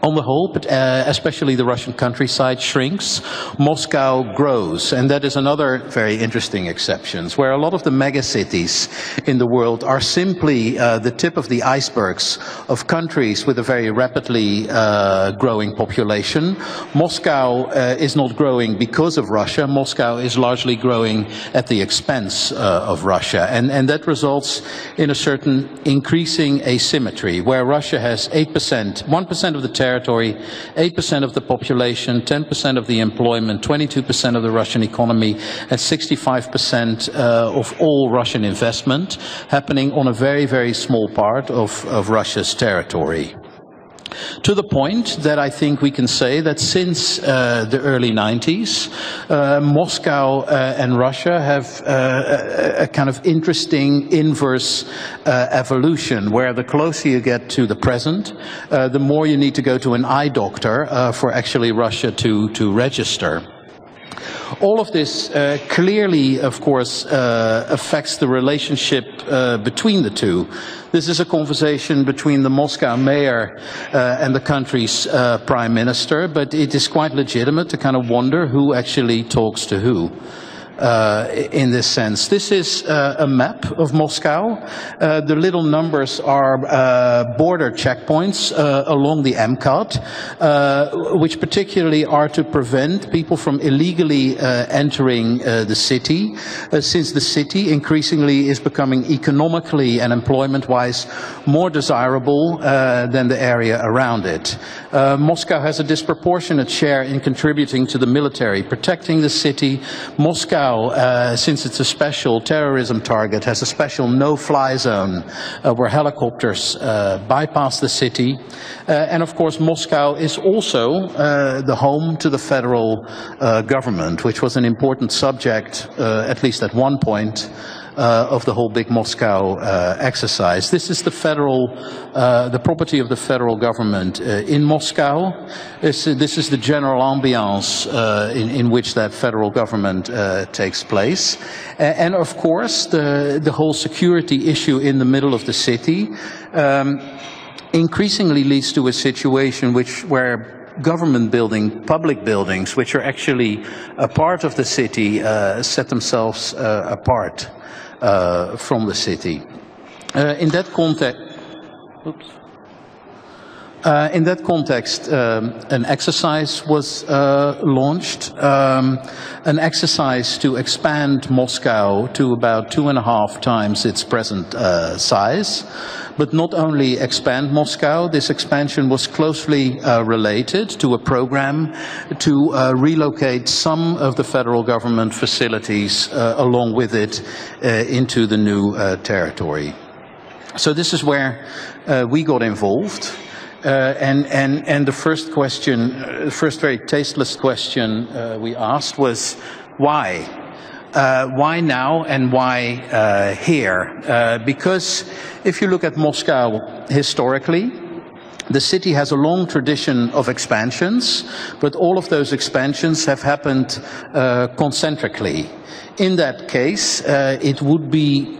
on the whole, but especially the Russian countryside shrinks. Moscow grows, and that is another very interesting exception, where a lot of the megacities in the world are simply the tip of the icebergs of countries with a very rapidly growing population. Moscow is not growing because of Russia. Moscow is largely growing at the expense of Russia, and that results in a certain increasing asymmetry, where Russia has 8%, 1% of the territory, 8% of the population, 10% of the employment, 22% of the Russian economy, and 65% of all Russian investment happening on a very, very small part of Russia's territory. To the point that I think we can say that since the early 90s, Moscow and Russia have a kind of interesting inverse evolution, where the closer you get to the present, the more you need to go to an eye doctor for actually Russia to register. All of this clearly, of course, affects the relationship between the two. This is a conversation between the Moscow mayor and the country's prime minister, but it is quite legitimate to kind of wonder who actually talks to who. In this sense. This is a map of Moscow. The little numbers are border checkpoints along the MCAT, which particularly are to prevent people from illegally entering the city, since the city increasingly is becoming economically and employment-wise more desirable than the area around it. Moscow has a disproportionate share in contributing to the military, protecting the city. Moscow, since it's a special terrorism target, has a special no-fly zone where helicopters bypass the city. And of course Moscow is also the home to the federal government, which was an important subject, at least at one point, of the whole big Moscow exercise. This is the federal, the property of the federal government in Moscow. This is the general ambiance in which that federal government takes place. And of course, the whole security issue in the middle of the city increasingly leads to a situation where government building, public buildings, which are actually a part of the city, set themselves apart from the city. In that context, an exercise was launched, an exercise to expand Moscow to about 2.5 times its present size. But not only expand Moscow, this expansion was closely related to a program to relocate some of the federal government facilities along with it into the new territory. So this is where we got involved. And the first question, the first very tasteless question we asked was, why? Why now and why here? Because if you look at Moscow historically, the city has a long tradition of expansions, but all of those expansions have happened concentrically. In that case, it would be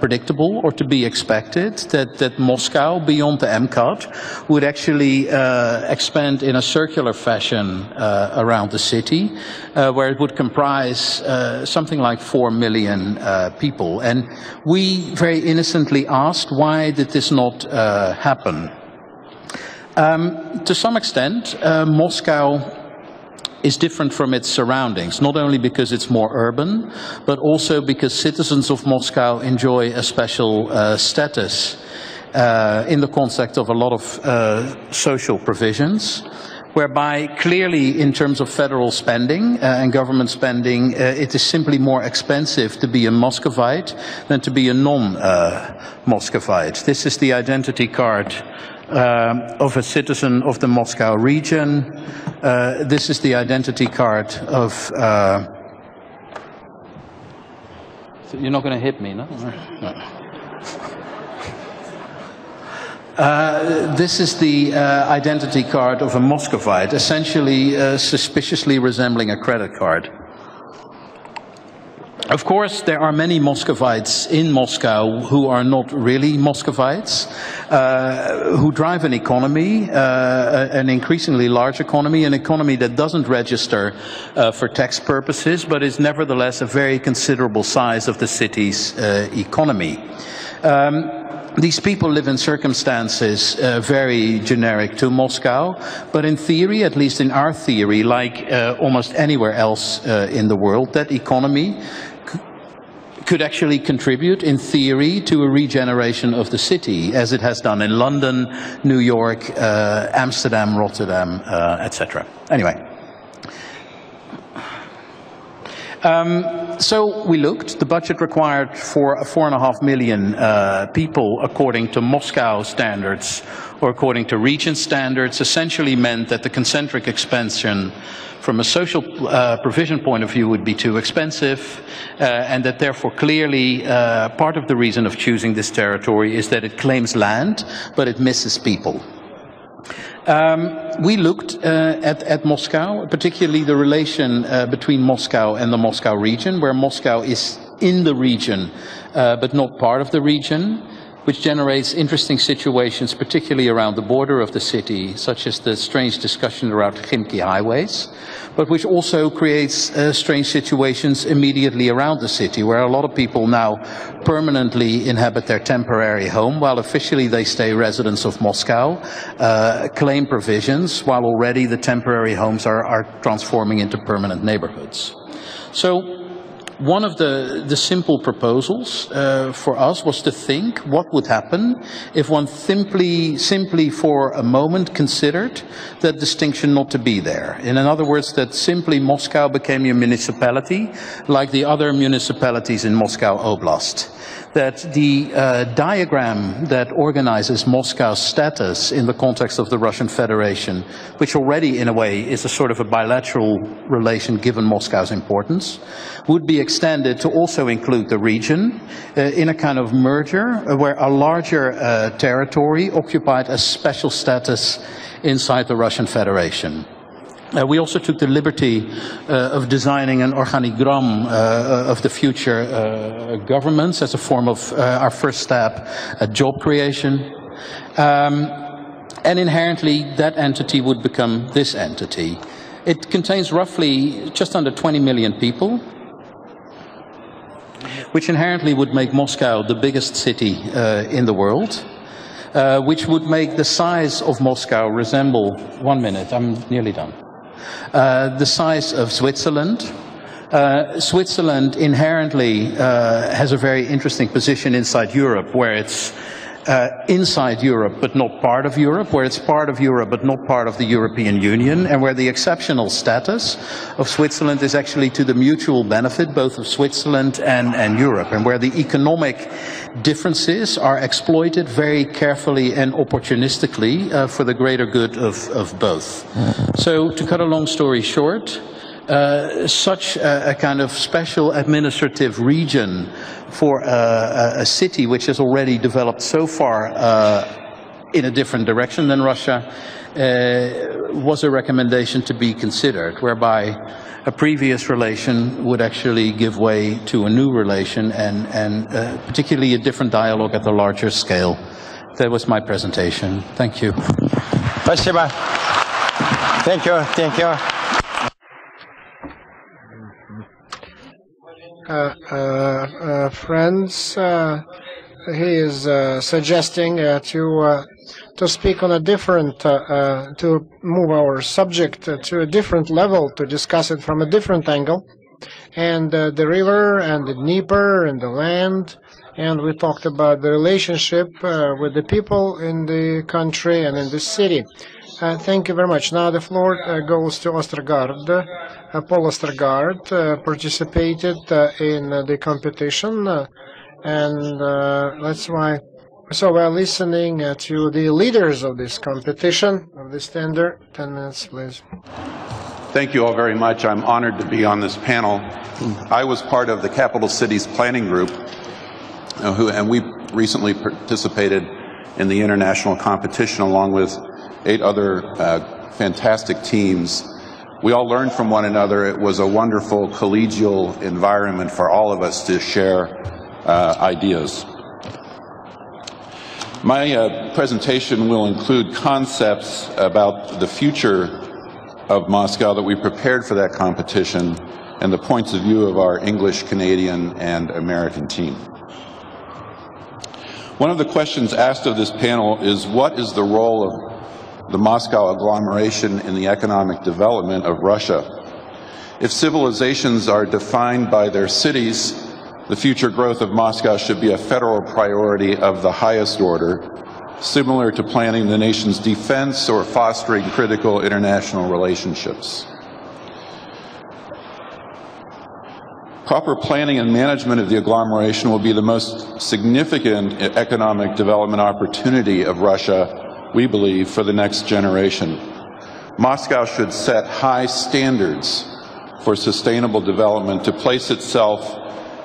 predictable or to be expected that Moscow, beyond the MCAD, would actually expand in a circular fashion around the city, where it would comprise something like 4 million people. And we very innocently asked, why did this not happen? To some extent, Moscow is different from its surroundings, not only because it's more urban, but also because citizens of Moscow enjoy a special status in the context of a lot of social provisions, whereby clearly in terms of federal spending and government spending, it is simply more expensive to be a Moscovite than to be a non-Moscovite. This is the identity card of a citizen of the Moscow region. This is the identity card of... So you're not going to hit me, no? No. This is the identity card of a Moscovite, essentially suspiciously resembling a credit card. Of course, there are many Moscovites in Moscow who are not really Moscovites, who drive an economy, an increasingly large economy, an economy that doesn't register for tax purposes, but is nevertheless a very considerable size of the city's economy. These people live in circumstances very generic to Moscow, but in theory, at least in our theory, like almost anywhere else in the world, that economy could actually contribute, in theory, to a regeneration of the city, as it has done in London, New York, Amsterdam, Rotterdam, etc. Anyway. So we looked. The budget required for 4.5 million people, according to Moscow standards or according to region standards, essentially meant that the concentric expansion from a social provision point of view would be too expensive, and that therefore clearly part of the reason of choosing this territory is that it claims land, but it misses people. We looked at Moscow, particularly the relation between Moscow and the Moscow region, where Moscow is in the region but not part of the region, which generates interesting situations, particularly around the border of the city, such as the strange discussion around Khimki highways, but which also creates strange situations immediately around the city, where a lot of people now permanently inhabit their temporary home, while officially they stay residents of Moscow, claim provisions, while already the temporary homes are transforming into permanent neighborhoods. So, one of the simple proposals for us was to think what would happen if one simply for a moment considered that distinction not to be there. In other words, that simply Moscow became a municipality like the other municipalities in Moscow Oblast. That the diagram that organizes Moscow's status in the context of the Russian Federation, which already in a way is a sort of a bilateral relation given Moscow's importance, would be extended to also include the region in a kind of merger where a larger territory occupied a special status inside the Russian Federation. We also took the liberty of designing an organigram of the future governments as a form of our first step at job creation. And inherently that entity would become this entity. It contains roughly just under 20 million people, which inherently would make Moscow the biggest city in the world, which would make the size of Moscow resemble, 1 minute, I'm nearly done, the size of Switzerland. Switzerland inherently has a very interesting position inside Europe, where it's inside Europe but not part of Europe, where it's part of Europe but not part of the European Union, and where the exceptional status of Switzerland is actually to the mutual benefit both of Switzerland and Europe, and where the economic differences are exploited very carefully and opportunistically for the greater good of both. So, to cut a long story short, such a kind of special administrative region for a city which has already developed so far in a different direction than Russia was a recommendation to be considered, whereby a previous relation would actually give way to a new relation and particularly a different dialogue at the larger scale. That was my presentation. Thank you. Спасибо. Thank you. Thank you. Friends, he is suggesting to speak on a different, to move our subject to a different level, to discuss it from a different angle. And the river and the Dnieper and the land, and we talked about the relationship with the people in the country and in the city. Thank you very much. Now the floor goes to Ostergaard. Paul Ostergaard participated in the competition, and that's why. So we're listening to the leaders of this competition, of this tender. 10 minutes, please. Thank you all very much. I'm honored to be on this panel. I was part of the Capital Cities Planning Group, and we recently participated in the international competition along with 8 other fantastic teams. We all learned from one another. It was a wonderful collegial environment for all of us to share ideas. My presentation will include concepts about the future of Moscow that we prepared for that competition and the points of view of our English, Canadian, and American team. One of the questions asked of this panel is, what is the role of the Moscow agglomeration in the economic development of Russia? If civilizations are defined by their cities, the future growth of Moscow should be a federal priority of the highest order, similar to planning the nation's defense or fostering critical international relationships. Proper planning and management of the agglomeration will be the most significant economic development opportunity of Russia, we believe, for the next generation. Moscow should set high standards for sustainable development to place itself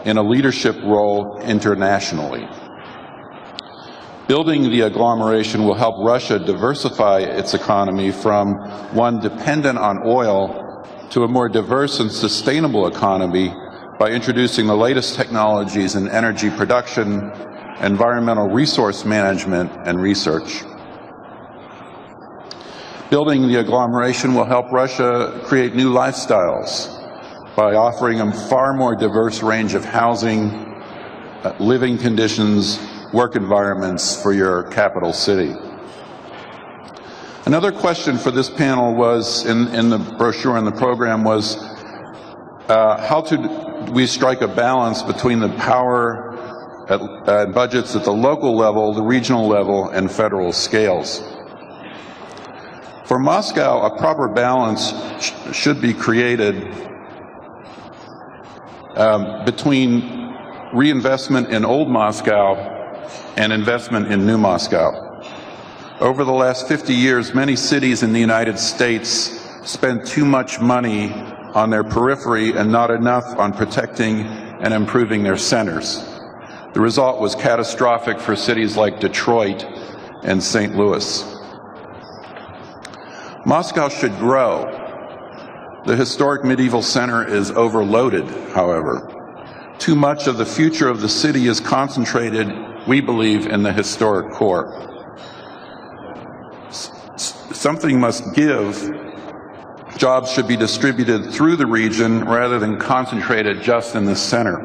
in a leadership role internationally. Building the agglomeration will help Russia diversify its economy from one dependent on oil to a more diverse and sustainable economy by introducing the latest technologies in energy production, environmental resource management, and research. Building the agglomeration will help Russia create new lifestyles by offering a far more diverse range of housing, living conditions, work environments for your capital city. Another question for this panel was, in the brochure and the program, was how do we strike a balance between the power and budgets at the local level, the regional level, and federal scales? For Moscow, a proper balance should be created between reinvestment in old Moscow and investment in new Moscow. Over the last 50 years, many cities in the United States spent too much money on their periphery and not enough on protecting and improving their centers. The result was catastrophic for cities like Detroit and St. Louis. Moscow should grow. The historic medieval center is overloaded, however. Too much of the future of the city is concentrated, we believe, in the historic core. Something must give. Jobs should be distributed through the region rather than concentrated just in the center.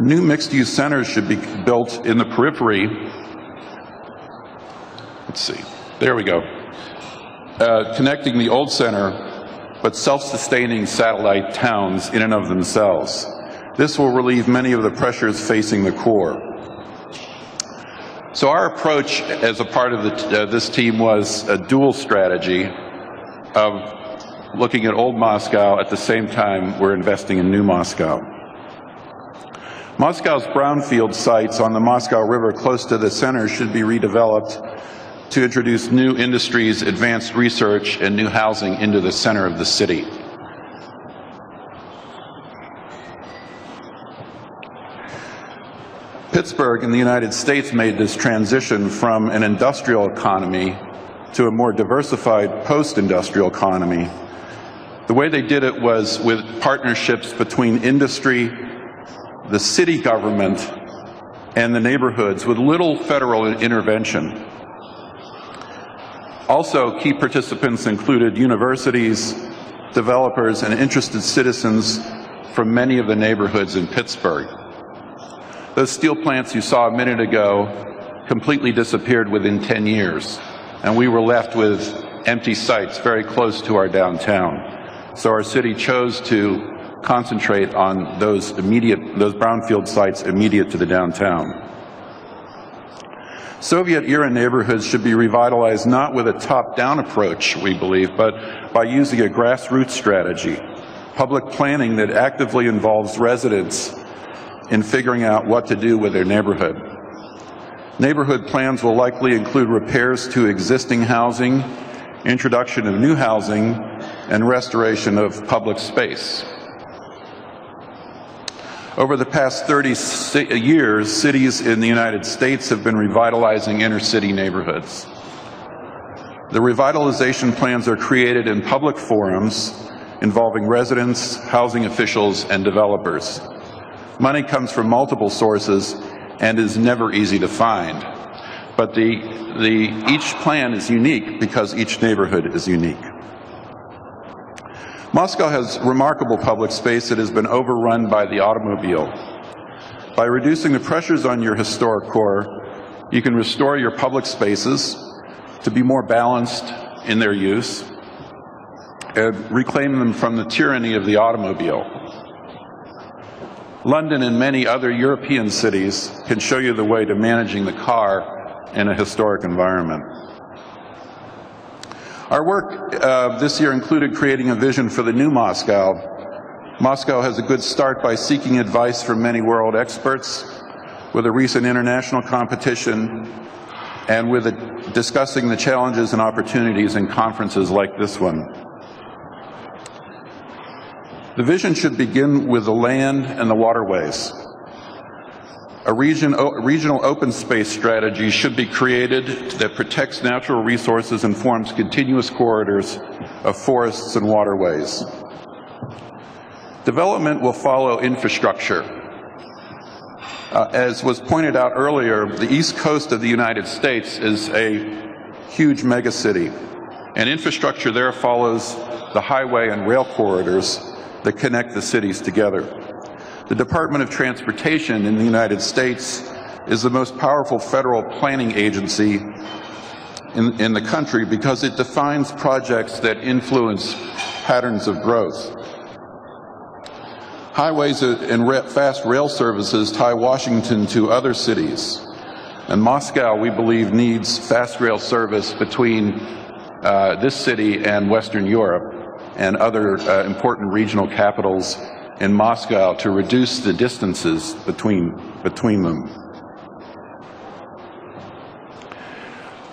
New mixed-use centers should be built in the periphery. Let's see, there we go. Connecting the old center, but self-sustaining satellite towns in and of themselves. This will relieve many of the pressures facing the core. So our approach as a part of this team was a dual strategy of looking at old Moscow at the same time we're investing in new Moscow. Moscow's brownfield sites on the Moscow River close to the center should be redeveloped to introduce new industries, advanced research, and new housing into the center of the city. Pittsburgh in the United States made this transition from an industrial economy to a more diversified post-industrial economy. The way they did it was with partnerships between industry, the city government, and the neighborhoods with little federal intervention. Also, key participants included universities, developers, and interested citizens from many of the neighborhoods in Pittsburgh. Those steel plants you saw a minute ago completely disappeared within 10 years, and we were left with empty sites very close to our downtown. So our city chose to concentrate on those brownfield sites immediate to the downtown. Soviet-era neighborhoods should be revitalized not with a top-down approach, we believe, but by using a grassroots strategy, public planning that actively involves residents in figuring out what to do with their neighborhood. Neighborhood plans will likely include repairs to existing housing, introduction of new housing, and restoration of public space. Over the past 30 years, cities in the United States have been revitalizing inner city neighborhoods. The revitalization plans are created in public forums involving residents, housing officials, and developers. Money comes from multiple sources and is never easy to find. But each plan is unique because each neighborhood is unique. Moscow has remarkable public space that has been overrun by the automobile. By reducing the pressures on your historic core, you can restore your public spaces to be more balanced in their use and reclaim them from the tyranny of the automobile. London and many other European cities can show you the way to managing the car in a historic environment. Our work this year included creating a vision for the new Moscow. Moscow has a good start by seeking advice from many world experts, with a recent international competition, and with discussing the challenges and opportunities in conferences like this one. The vision should begin with the land and the waterways. A regional open space strategy should be created that protects natural resources and forms continuous corridors of forests and waterways. Development will follow infrastructure. As was pointed out earlier, the east coast of the United States is a huge megacity, and infrastructure there follows the highway and rail corridors that connect the cities together. The Department of Transportation in the United States is the most powerful federal planning agency in the country because it defines projects that influence patterns of growth. Highways and fast rail services tie Washington to other cities, and Moscow, we believe, needs fast rail service between this city and Western Europe and other important regional capitals in Moscow to reduce the distances between them.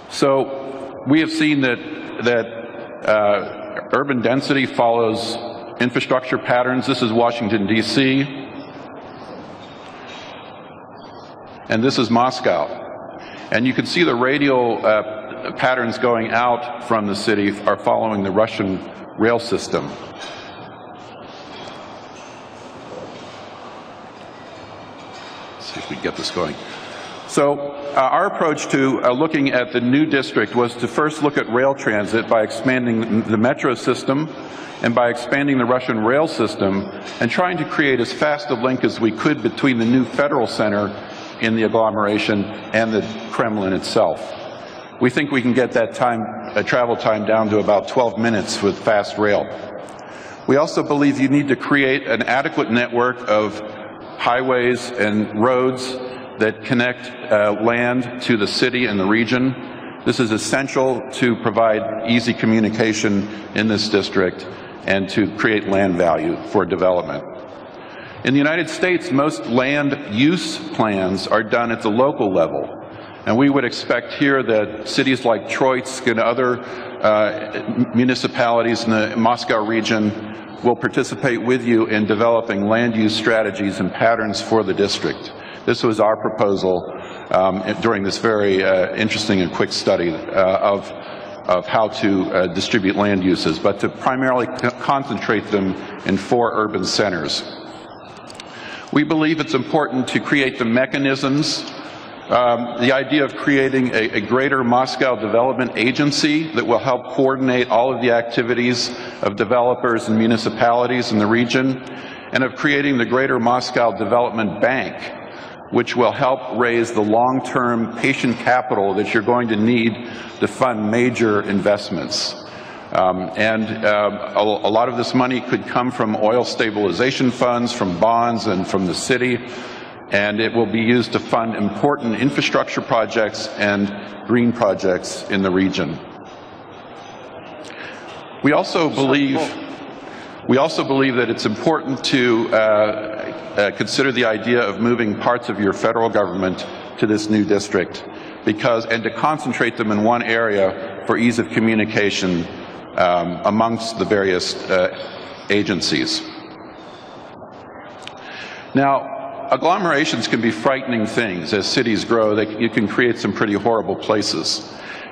So we have seen that urban density follows infrastructure patterns. This is Washington, D.C., and this is Moscow. And you can see the radial patterns going out from the city are following the Russian rail system. Let's see if we can get this going. So our approach to looking at the new district was to first look at rail transit by expanding the metro system and by expanding the Russian rail system and trying to create as fast a link as we could between the new federal center in the agglomeration and the Kremlin itself. We think we can get that travel time down to about 12 minutes with fast rail. We also believe you need to create an adequate network of highways and roads that connect land to the city and the region. This is essential to provide easy communication in this district and to create land value for development. In the United States, most land use plans are done at the local level. And we would expect here that cities like Troitsk and other municipalities in the Moscow region will participate with you in developing land use strategies and patterns for the district. This was our proposal during this very interesting and quick study of how to distribute land uses, but to primarily concentrate them in four urban centers. We believe it's important to create the mechanisms. The idea of creating a greater Moscow development agency that will help coordinate all of the activities of developers and municipalities in the region, and of creating the Greater Moscow Development Bank, which will help raise the long-term patient capital that you're going to need to fund major investments. A lot of this money could come from oil stabilization funds, from bonds, and from the city. And it will be used to fund important infrastructure projects and green projects in the region. We also believe that it's important to consider the idea of moving parts of your federal government to this new district, and to concentrate them in one area for ease of communication amongst the various agencies. Now, agglomerations can be frightening things. As cities grow, you can create some pretty horrible places.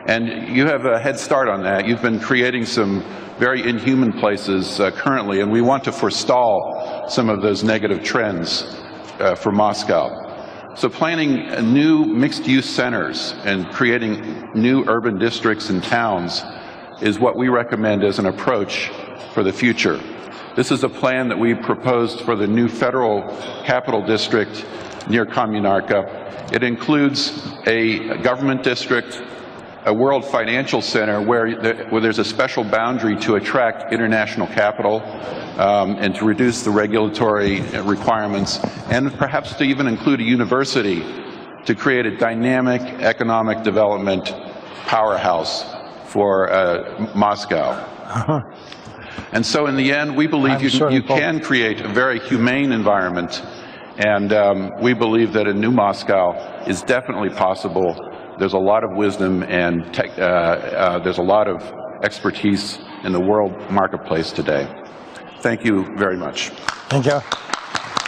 And you have a head start on that. You've been creating some very inhuman places currently, and we want to forestall some of those negative trends for Moscow. So planning new mixed-use centers and creating new urban districts and towns is what we recommend as an approach for the future. This is a plan that we proposed for the new federal capital district near Kommunarka. It includes a government district, a World Financial Center where there's a special boundary to attract international capital and to reduce the regulatory requirements, and perhaps to even include a university to create a dynamic economic development powerhouse for Moscow. And so in the end, we believe you can create a very humane environment, and we believe that a new Moscow is definitely possible. There's a lot of wisdom and there's a lot of expertise in the world marketplace today. Thank you very much. Thank you.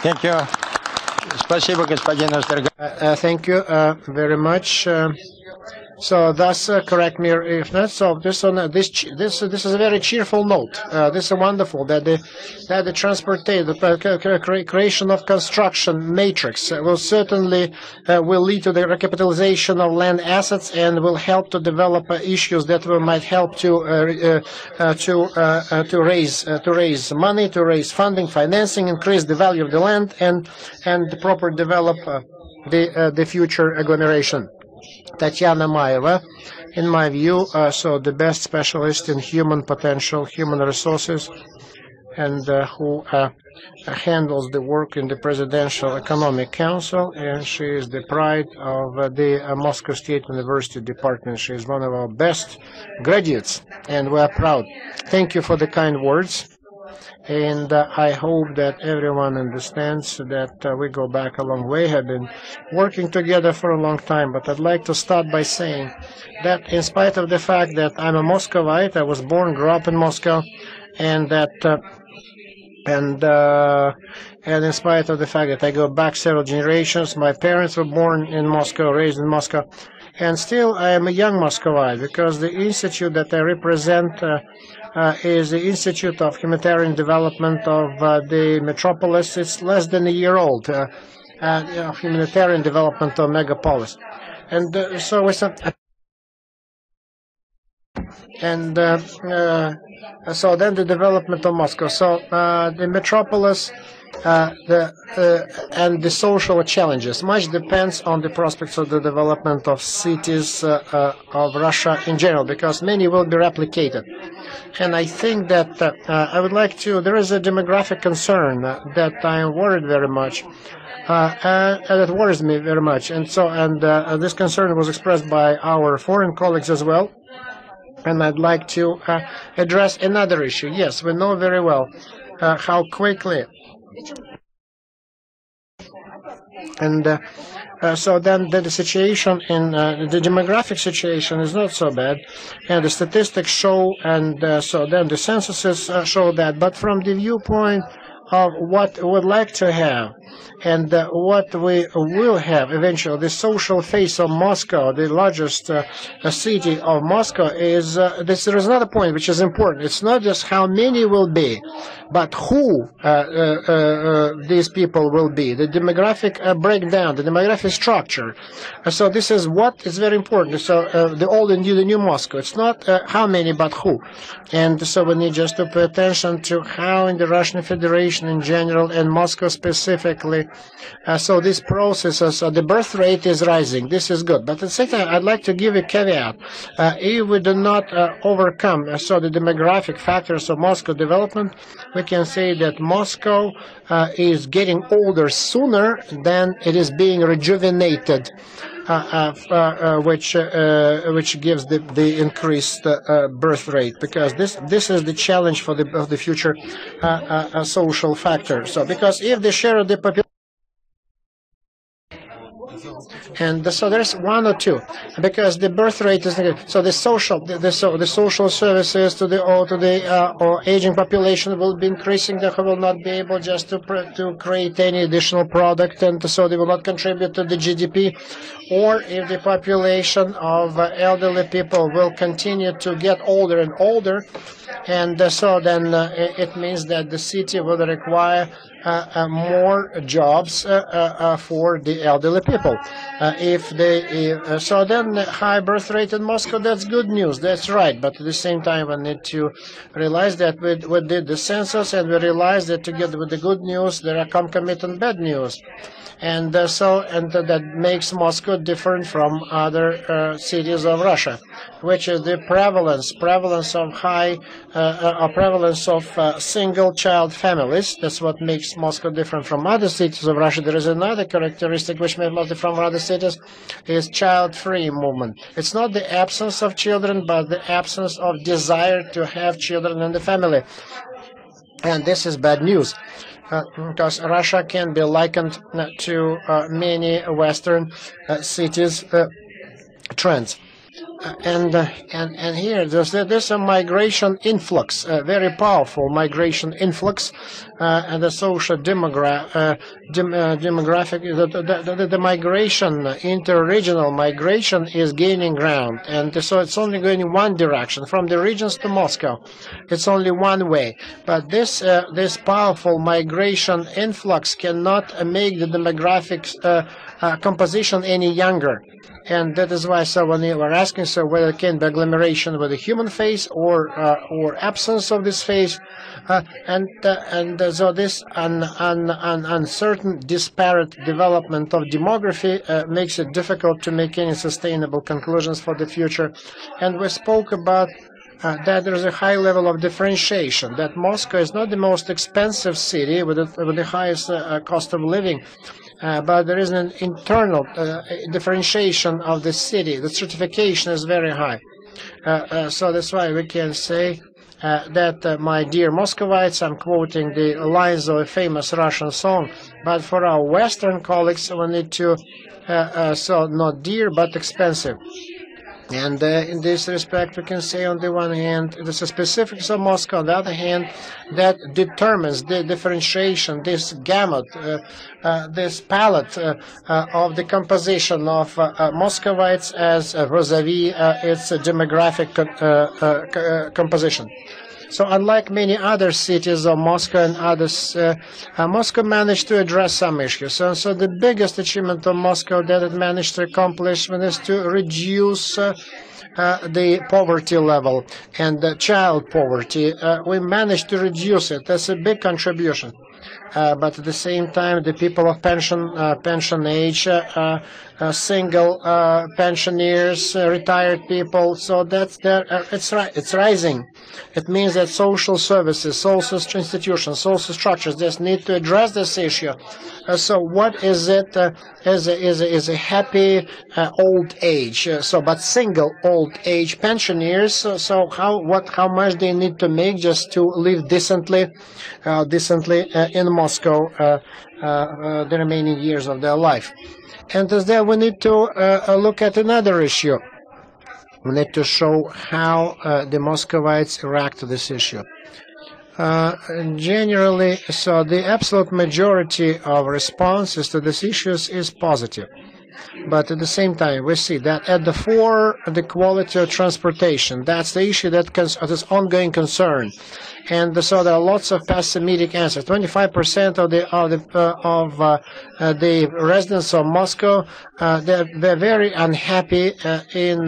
Thank you. Thank you very much. So that's correct me if not. So this is a very cheerful note. This is wonderful that the transportation, the creation of construction matrix will certainly will lead to the recapitalization of land assets and will help to develop issues that might help to raise money, to raise funding, financing, increase the value of the land, and proper develop the future agglomeration. Tatiana Maleva, in my view, so the best specialist in human potential, human resources, and who handles the work in the Presidential Economic Council, and she is the pride of the Moscow State University Department. She is one of our best graduates, and we are proud. Thank you for the kind words, and I hope that everyone understands that we go back a long way, have been working together for a long time, but I'd like to start by saying that in spite of the fact that I'm a Moscovite, I was born, grew up in Moscow, and that and in spite of the fact that I go back several generations, my parents were born in Moscow, raised in Moscow, and still I am a young Moscovite, because the institute that I represent is the Institute of Humanitarian Development of the Metropolis. It's less than a year old, Humanitarian Development of Megapolis. And so it's a... And so then the development of Moscow. So the metropolis and the social challenges. Much depends on the prospects of the development of cities of Russia in general, because many will be replicated. And I think that I would like to, there is a demographic concern that I am worried very much, that worries me very much. And so, and this concern was expressed by our foreign colleagues as well. And I'd like to address another issue. Yes, we know very well how quickly And so then the situation in the demographic situation is not so bad, and the statistics show, and so then the censuses show that. But from the viewpoint of what we would like to have and what we will have eventually, the social face of Moscow, the largest city of Moscow, is there is another point which is important. It's not just how many will be, but who these people will be, the demographic breakdown, the demographic structure. So this is what is very important. So the old and new, the new Moscow. It's not how many, but who. And so we need just to pay attention to how in the Russian Federation in general and Moscow specifically. So these processes, the birth rate is rising. This is good. But at the same time, I'd like to give a caveat. If we do not overcome so the demographic factors of Moscow development, we can say that Moscow is getting older sooner than it is being rejuvenated, which gives the increased birth rate, because this is the challenge for the future social factor. So because if the share of the population, and so there's one or two, because the birth rate is negative. So the social services to the aging population will be increasing. They will not be able just to create any additional product, and so they will not contribute to the GDP. Or if the population of elderly people will continue to get older and older, and so then it means that the city will require more jobs for the elderly people. So then high birth rate in Moscow, that's good news, that's right. But at the same time, we need to realize that we did the census, and we realized that together with the good news, there are concomitant bad news. And so that makes Moscow different from other cities of Russia, which is the prevalence of single-child families. That's what makes Moscow different from other cities of Russia. There is another characteristic which makes Moscow from other cities, is child-free movement. It's not the absence of children, but the absence of desire to have children in the family. And this is bad news. Because Russia can be likened to many Western cities' trends. And here there's a migration influx, a very powerful migration influx, and the social demographic, the migration, interregional migration is gaining ground, and so it's only going in one direction from the regions to Moscow. It's only one way. But this powerful migration influx cannot make the demographics composition any younger. And that is why when you were asking, so whether it can be agglomeration with a human face or absence of this face, and so this uncertain, disparate development of demography makes it difficult to make any sustainable conclusions for the future. And we spoke about that there is a high level of differentiation, that Moscow is not the most expensive city with the highest cost of living. But there is an internal differentiation of the city. The stratification is very high. So that's why we can say that, my dear Moscovites, I'm quoting the lines of a famous Russian song, but for our Western colleagues, we need to, so not dear, but expensive. And in this respect, we can say on the one hand, the specifics of Moscow, on the other hand, that determines the differentiation, this gamut, this palette of the composition of Moscovites as vis-a-vis its demographic composition. So unlike many other cities of Moscow and others, Moscow managed to address some issues. And so the biggest achievement of Moscow that it managed to accomplish is to reduce the poverty level and child poverty. We managed to reduce it. That's a big contribution. But at the same time, the people of pension age, single pensioners, retired people, so that's it's rising. It means that social services, social institutions, social structures just need to address this issue. So what is it is a happy old age? So but single old age pensioners, so how much they need to make just to live decently in Moscow the remaining years of their life. And there we need to look at another issue. We need to show how the Moscovites react to this issue. Generally, so the absolute majority of responses to these issues is positive. But at the same time, we see that at the fore, the quality of transportation, that's the issue that is ongoing concern. And so there are lots of pessimistic answers. 25% of the residents of Moscow, they're very unhappy in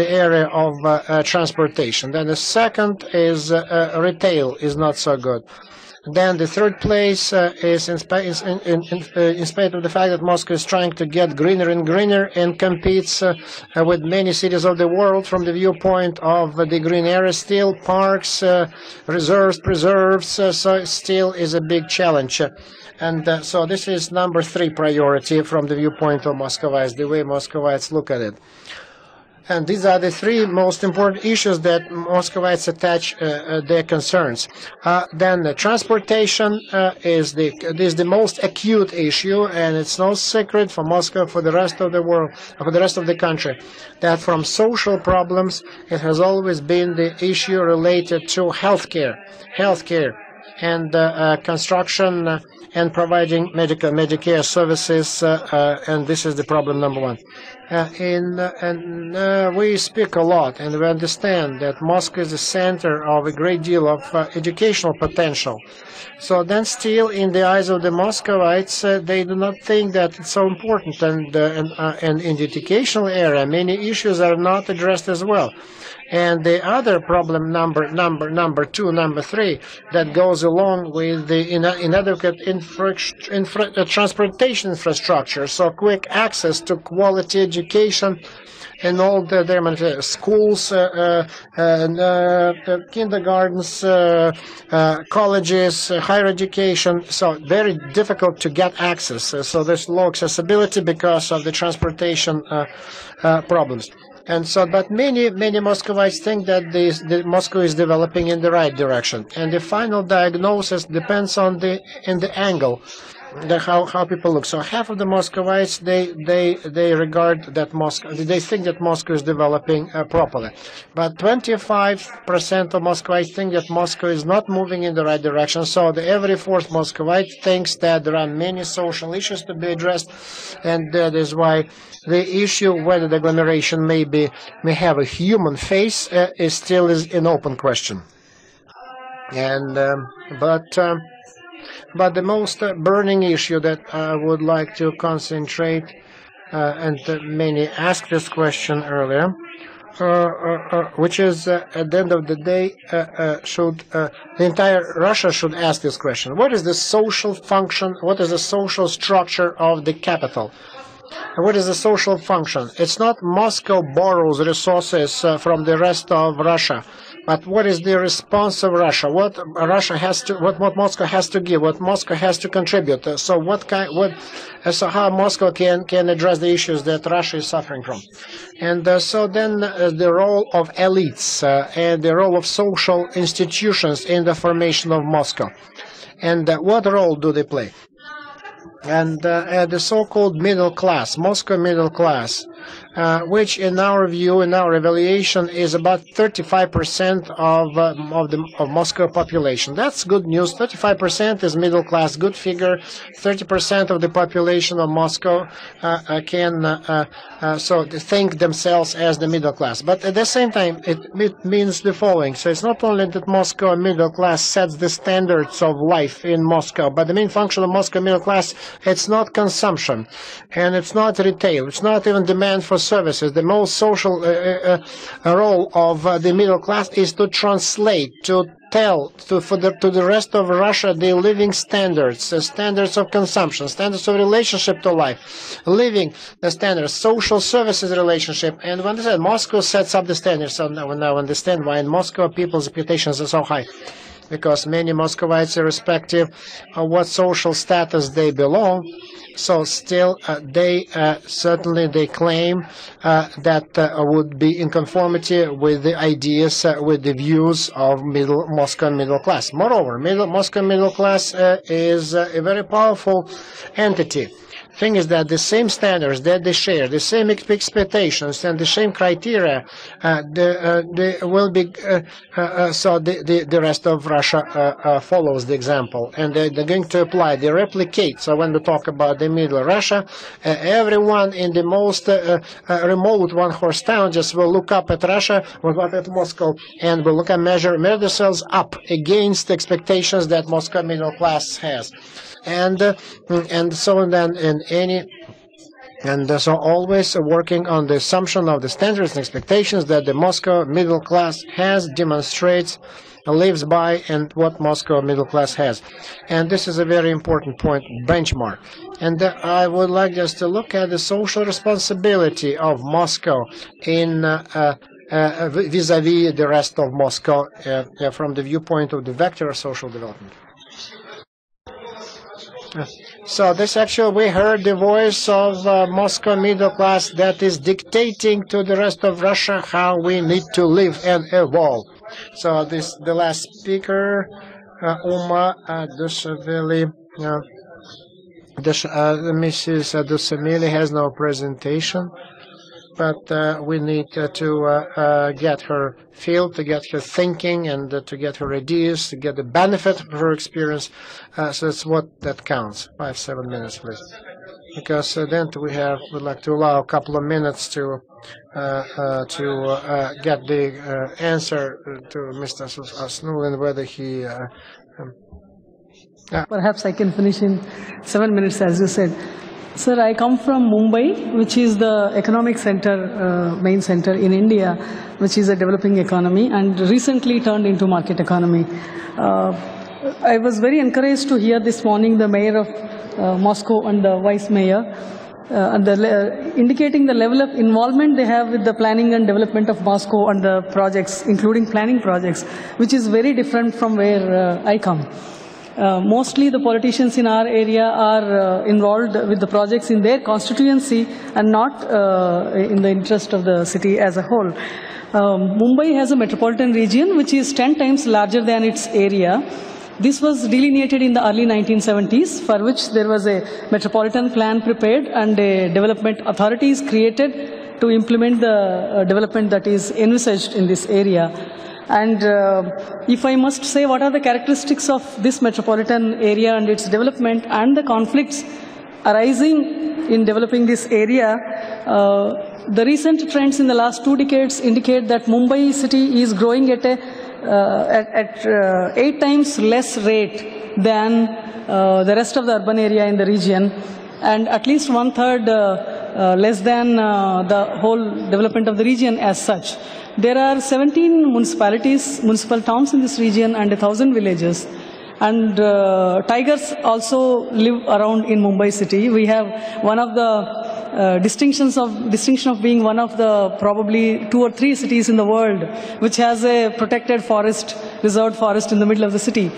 the area of transportation. Then the second is retail is not so good. Then the third place is in spite of the fact that Moscow is trying to get greener and greener and competes with many cities of the world from the viewpoint of the green area, still parks, reserves, preserves, so it still is a big challenge. And so this is number three priority from the viewpoint of Moscovites, the way Moscovites look at it. And these are the three most important issues that Moscovites attach their concerns. Then the transportation is the most acute issue, and it's no secret for Moscow, for the rest of the world, for the rest of the country, that from social problems it has always been the issue related to healthcare, and construction and providing Medicare services, and this is the problem number one. We speak a lot, and we understand that Moscow is the center of a great deal of educational potential. So then still, in the eyes of the Moscovites, they do not think that it's so important, and in the educational area, many issues are not addressed as well. And the other problem, number three, that goes along with the inadequate transportation infrastructure, so quick access to quality education and all their schools, kindergartens, colleges, higher education, so very difficult to get access. So there's low accessibility because of the transportation problems. And so, but many Moscovites think that Moscow is developing in the right direction. And the final diagnosis depends on the angle, how people look. So half of the Moscovites, they regard that Moscow, they think that Moscow is developing properly. But 25% of Moscovites think that Moscow is not moving in the right direction. So every fourth Moscovite thinks that there are many social issues to be addressed, and that is why the issue whether the agglomeration may have a human face is still an open question. And but the most burning issue that I would like to concentrate, and many asked this question earlier, which is at the end of the day, the entire Russia should ask this question: what is the social function? What is the social structure of the capital? What is the social function? It's not Moscow borrows resources from the rest of Russia, but what is the response of Russia? What Russia has to, what Moscow has to give, what Moscow has to contribute. So so how Moscow can address the issues that Russia is suffering from? And so then the role of elites and the role of social institutions in the formation of Moscow, and what role do they play? And the so-called middle class, Moscow middle class, which in our view, in our evaluation, is about 35% of Moscow population. That's good news. 35% is middle class, good figure. 30% of the population of Moscow can think themselves as the middle class. But at the same time, it means the following. So it's not only that Moscow middle class sets the standards of life in Moscow, but the main function of Moscow middle class, it's not consumption, and it's not retail, it's not even demand for services. The most social role of the middle class is to translate, to tell to the rest of Russia the living standards, standards of consumption, standards of relationship to life, living the standards, social services relationship. And when I said Moscow sets up the standards, so now I understand why in Moscow people's reputations are so high. because many Moscovites, irrespective of what social status they belong, so still they claim that would be in conformity with the ideas, with the views of Moscow middle class. Moreover, Moscow middle class is a very powerful entity. Thing is that the same standards that they share, the same expectations, and the same criteria, so the rest of Russia follows the example, and they're going to apply, they replicate. So when we talk about the middle Russia, everyone in the most remote one-horse town just will look up at Russia, will look at Moscow, and will look and measure themselves up against the expectations that Moscow middle class has. And so then in any so always working on the assumption of the standards and expectations that the Moscow middle class has, demonstrates, lives by, and what Moscow middle class has. And this is a very important point, benchmark. And I would like just to look at the social responsibility of Moscow in vis-à-vis the rest of Moscow from the viewpoint of the vector of social development. So this actually, we heard the voice of Moscow middle class that is dictating to the rest of Russia how we need to live and evolve. So this, the last speaker, Uma Adusumilli, Mrs. Adusumilli has no presentation, but we need to get her feel, to get her thinking, and to get her ideas, to get the benefit of her experience. So it's what that counts. 5-7 minutes, please. Because then we'd like to allow a couple of minutes to get the answer to Mr. Khusnullin, whether he... Perhaps I can finish in 7 minutes, as you said. Sir, I come from Mumbai, which is the economic center, main center in India, which is a developing economy and recently turned into market economy. I was very encouraged to hear this morning the mayor of Moscow and the vice mayor indicating the level of involvement they have with the planning and development of Moscow and the projects, including planning projects, which is very different from where I come. Mostly the politicians in our area are involved with the projects in their constituency and not in the interest of the city as a whole. Mumbai has a metropolitan region which is 10 times larger than its area. This was delineated in the early 1970s, for which there was a metropolitan plan prepared and a development authority is created to implement the development that is envisaged in this area. And if I must say what are the characteristics of this metropolitan area and its development and the conflicts arising in developing this area, the recent trends in the last 2 decades indicate that Mumbai city is growing at 8 times less rate than the rest of the urban area in the region, and at least 1/3 less than the whole development of the region as such. There are 17 municipalities, municipal towns in this region and 1,000 villages. And tigers also live around in Mumbai city. We have one of the distinction of being one of the probably 2 or 3 cities in the world which has a protected forest, reserved forest in the middle of the city.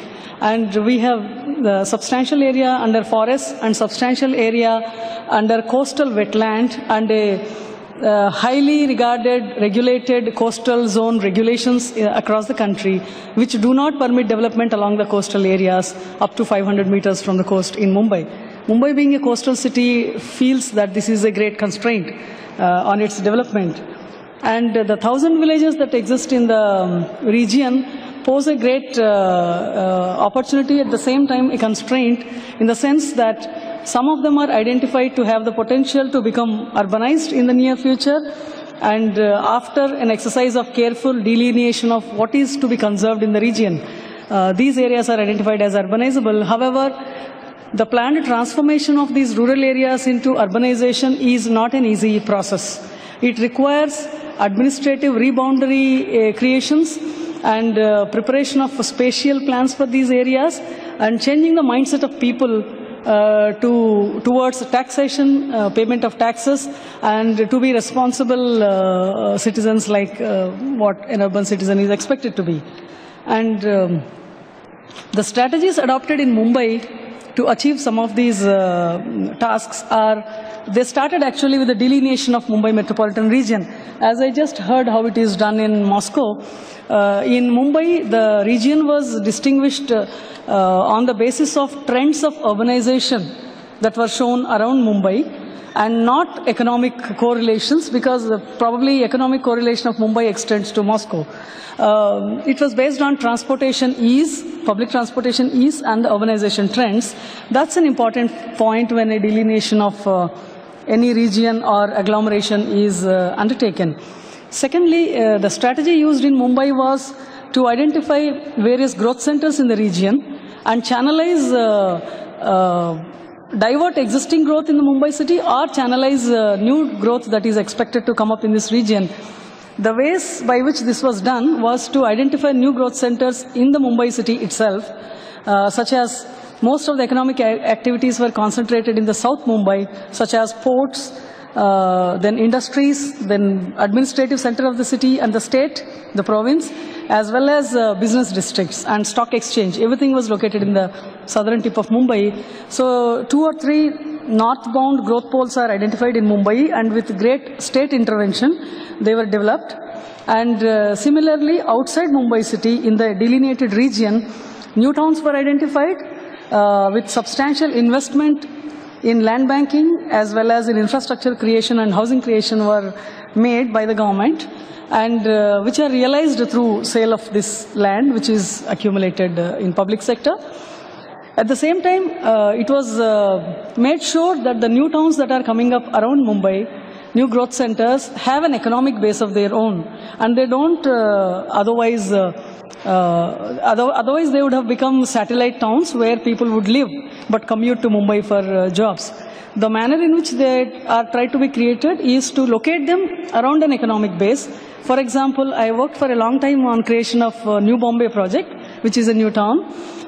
And we have the substantial area under forest and substantial area under coastal wetland and a highly regarded, regulated coastal zone regulations across the country, which do not permit development along the coastal areas up to 500 meters from the coast in Mumbai. Mumbai, being a coastal city, feels that this is a great constraint on its development. And the 1,000 villages that exist in the region pose a great opportunity, at the same time a constraint, in the sense that some of them are identified to have the potential to become urbanized in the near future, and after an exercise of careful delineation of what is to be conserved in the region, these areas are identified as urbanizable. However, the planned transformation of these rural areas into urbanization is not an easy process. It requires administrative reboundary creations and preparation of spatial plans for these areas and changing the mindset of people towards taxation, payment of taxes, and to be responsible citizens like what an urban citizen is expected to be. And The strategies adopted in Mumbai to achieve some of these tasks are, they started actually with the delineation of Mumbai metropolitan region. As I just heard how it is done in Moscow, in Mumbai the region was distinguished on the basis of trends of urbanization that were shown around Mumbai, and not economic correlations, because probably economic correlation of Mumbai extends to Moscow. It was based on transportation ease, public transportation ease, and the urbanization trends. That's an important point when a delineation of any region or agglomeration is undertaken. Secondly, the strategy used in Mumbai was to identify various growth centers in the region and channelize divert existing growth in the Mumbai city or channelize new growth that is expected to come up in this region. The ways by which this was done was to identify new growth centers in the Mumbai city itself, such as most of the economic activities were concentrated in the South Mumbai, such as ports, then industries, then administrative center of the city and the state, the province, as well as business districts and stock exchange. Everything was located in the southern tip of Mumbai. So 2 or 3 northbound growth poles are identified in Mumbai, and with great state intervention they were developed. And similarly outside Mumbai city in the delineated region, new towns were identified with substantial investment in land banking as well as in infrastructure creation and housing creation were made by the government, and which are realized through sale of this land which is accumulated in public sector. At the same time, it was made sure that the new towns that are coming up around Mumbai, new growth centers, have an economic base of their own, and they don't otherwise they would have become satellite towns where people would live but commute to Mumbai for jobs. The manner in which they are tried to be created is to locate them around an economic base. For example, I worked for a long time on creation of New Bombay project, which is a new town,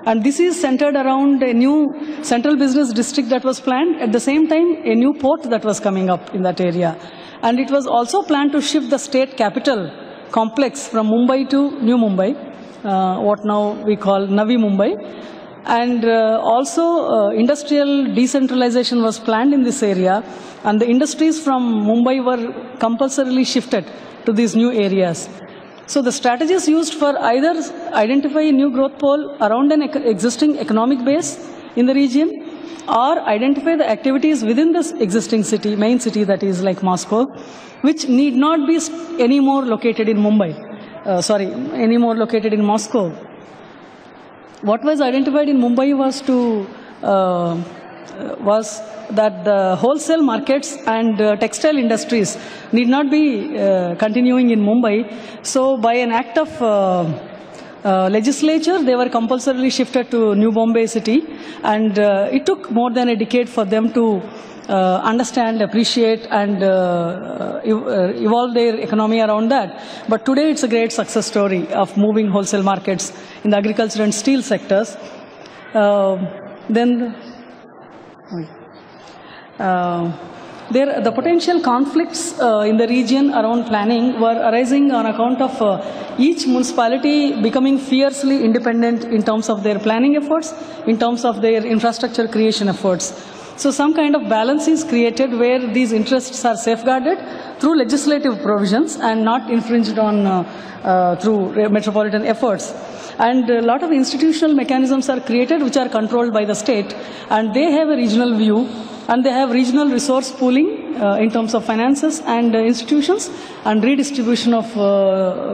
and this is centered around a new central business district that was planned, at the same time a new port that was coming up in that area. And it was also planned to shift the state capital complex from Mumbai to New Mumbai, what now we call Navi Mumbai, and also industrial decentralization was planned in this area, and the industries from Mumbai were compulsorily shifted to these new areas. So the strategies used for either identify a new growth pole around an existing economic base in the region, or identify the activities within this existing city, main city that is like Moscow, which need not be anymore located in Moscow. What was identified in Mumbai was to was that the wholesale markets and textile industries need not be continuing in Mumbai. So by an act of legislature, they were compulsorily shifted to New Bombay city, and it took more than a decade for them to understand, appreciate and evolve their economy around that. But today it's a great success story of moving wholesale markets in the agriculture and steel sectors. The potential conflicts in the region around planning were arising on account of each municipality becoming fiercely independent in terms of their planning efforts, in terms of their infrastructure creation efforts. So some kind of balance is created where these interests are safeguarded through legislative provisions and not infringed on through metropolitan efforts. And a lot of institutional mechanisms are created which are controlled by the state, and they have a regional view, and they have regional resource pooling in terms of finances and institutions, and redistribution of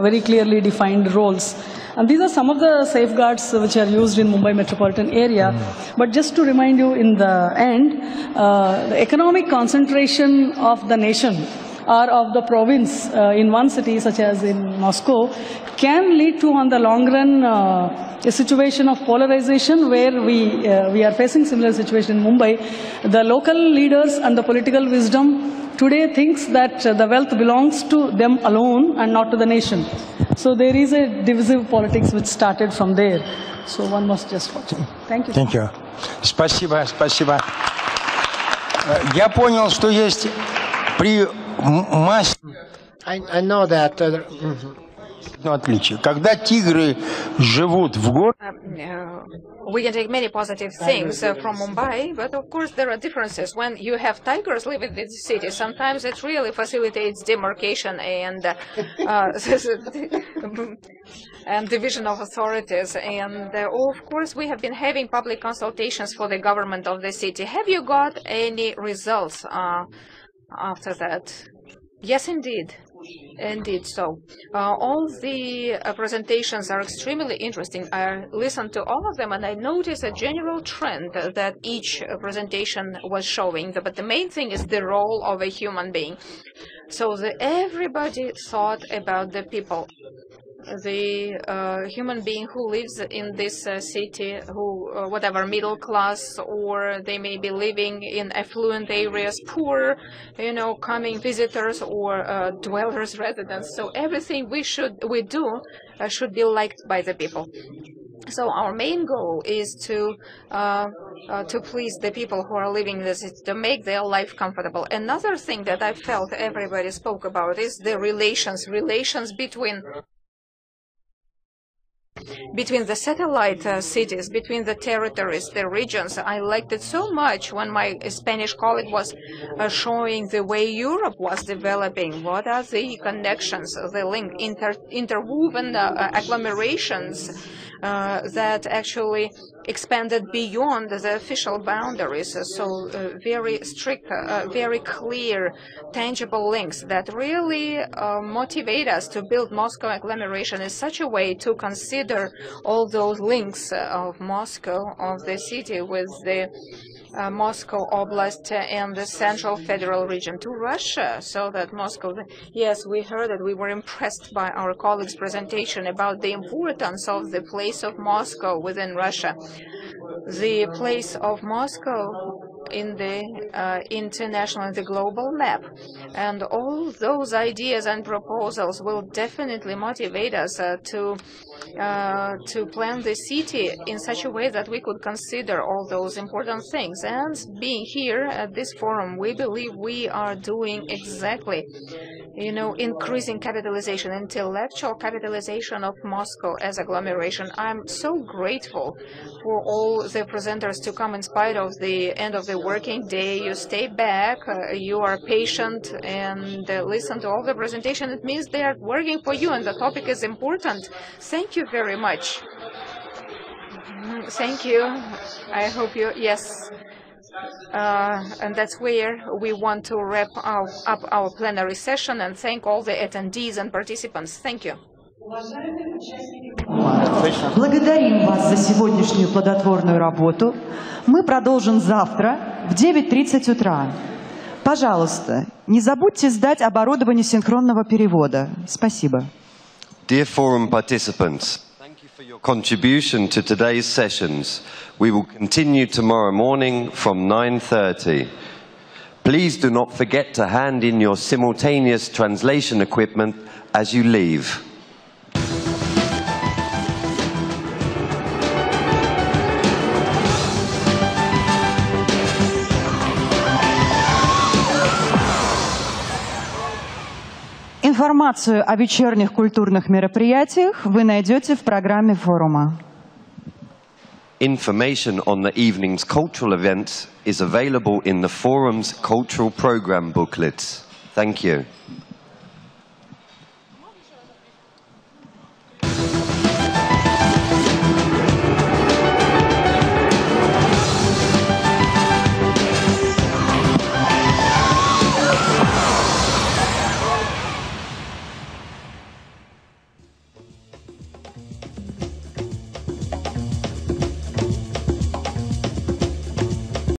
very clearly defined roles. And these are some of the safeguards which are used in Mumbai metropolitan area. But just to remind you in the end, the economic concentration of the nation or of the province in one city such as in Moscow can lead to, on the long run, a situation of polarization where we are facing similar situation in Mumbai. The local leaders and the political wisdom today thinks that the wealth belongs to them alone and not to the nation. So there is a divisive politics which started from there. So one must just watch it. Thank you. Thank you. Спасибо, спасибо. Я понял, что есть при массе. I know that We can take many positive things from Mumbai, but of course there are differences. When you have tigers living in the city, sometimes it really facilitates demarcation and division of authorities. And of course we have been having public consultations for the government of the city. Have you got any results after that? Yes, indeed. Indeed, so. All the presentations are extremely interesting. I listened to all of them and I noticed a general trend that each presentation was showing. But the main thing is the role of a human being. So everybody thought about the people, the human being who lives in this city, who whatever, middle class, or they may be living in affluent areas, poor, you know, coming visitors or dwellers, residents. So everything we do should be liked by the people. So our main goal is to please the people who are living in the city, to make their life comfortable. Another thing that I felt everybody spoke about is the relations between the satellite cities, between the territories, the regions. I liked it so much when my Spanish colleague was showing the way Europe was developing. What are the connections, the link, interwoven agglomerations that actually expanded beyond the official boundaries. So very strict, very clear, tangible links that really motivate us to build Moscow agglomeration in such a way to consider all those links of Moscow, of the city, with the Moscow Oblast and the Central Federal Region to Russia, so that Moscow... Yes, we heard that we were impressed by our colleagues' presentation about the importance of the place of Moscow within Russia. The place of Moscow in the international and the global map. And all those ideas and proposals will definitely motivate us to plan the city in such a way that we could consider all those important things. And being here at this forum, we believe we are doing exactly, you know, increasing capitalization, intellectual capitalization of Moscow as agglomeration. I'm so grateful for all the presenters to come in spite of the end of the working day. You stay back, you are patient and listen to all the presentation. It means they are working for you and the topic is important. Thank you very much. Thank you. I hope you, yes. And that's where we want to wrap up our plenary session and thank all the attendees and participants. Thank you. Благодарим вас за сегодняшнюю плодотворную работу. Мы продолжим завтра в 9:30 утра. Пожалуйста, не забудьте сдать оборудование синхронного перевода. Спасибо. Dear forum participants, for your contribution to today's sessions. We will continue tomorrow morning from 9:30. Please do not forget to hand in your simultaneous translation equipment as you leave. Информацию о вечерних культурных мероприятиях вы найдете в программе форума. Information on the evening's cultural events is available in the forum's cultural program booklets. Thank you.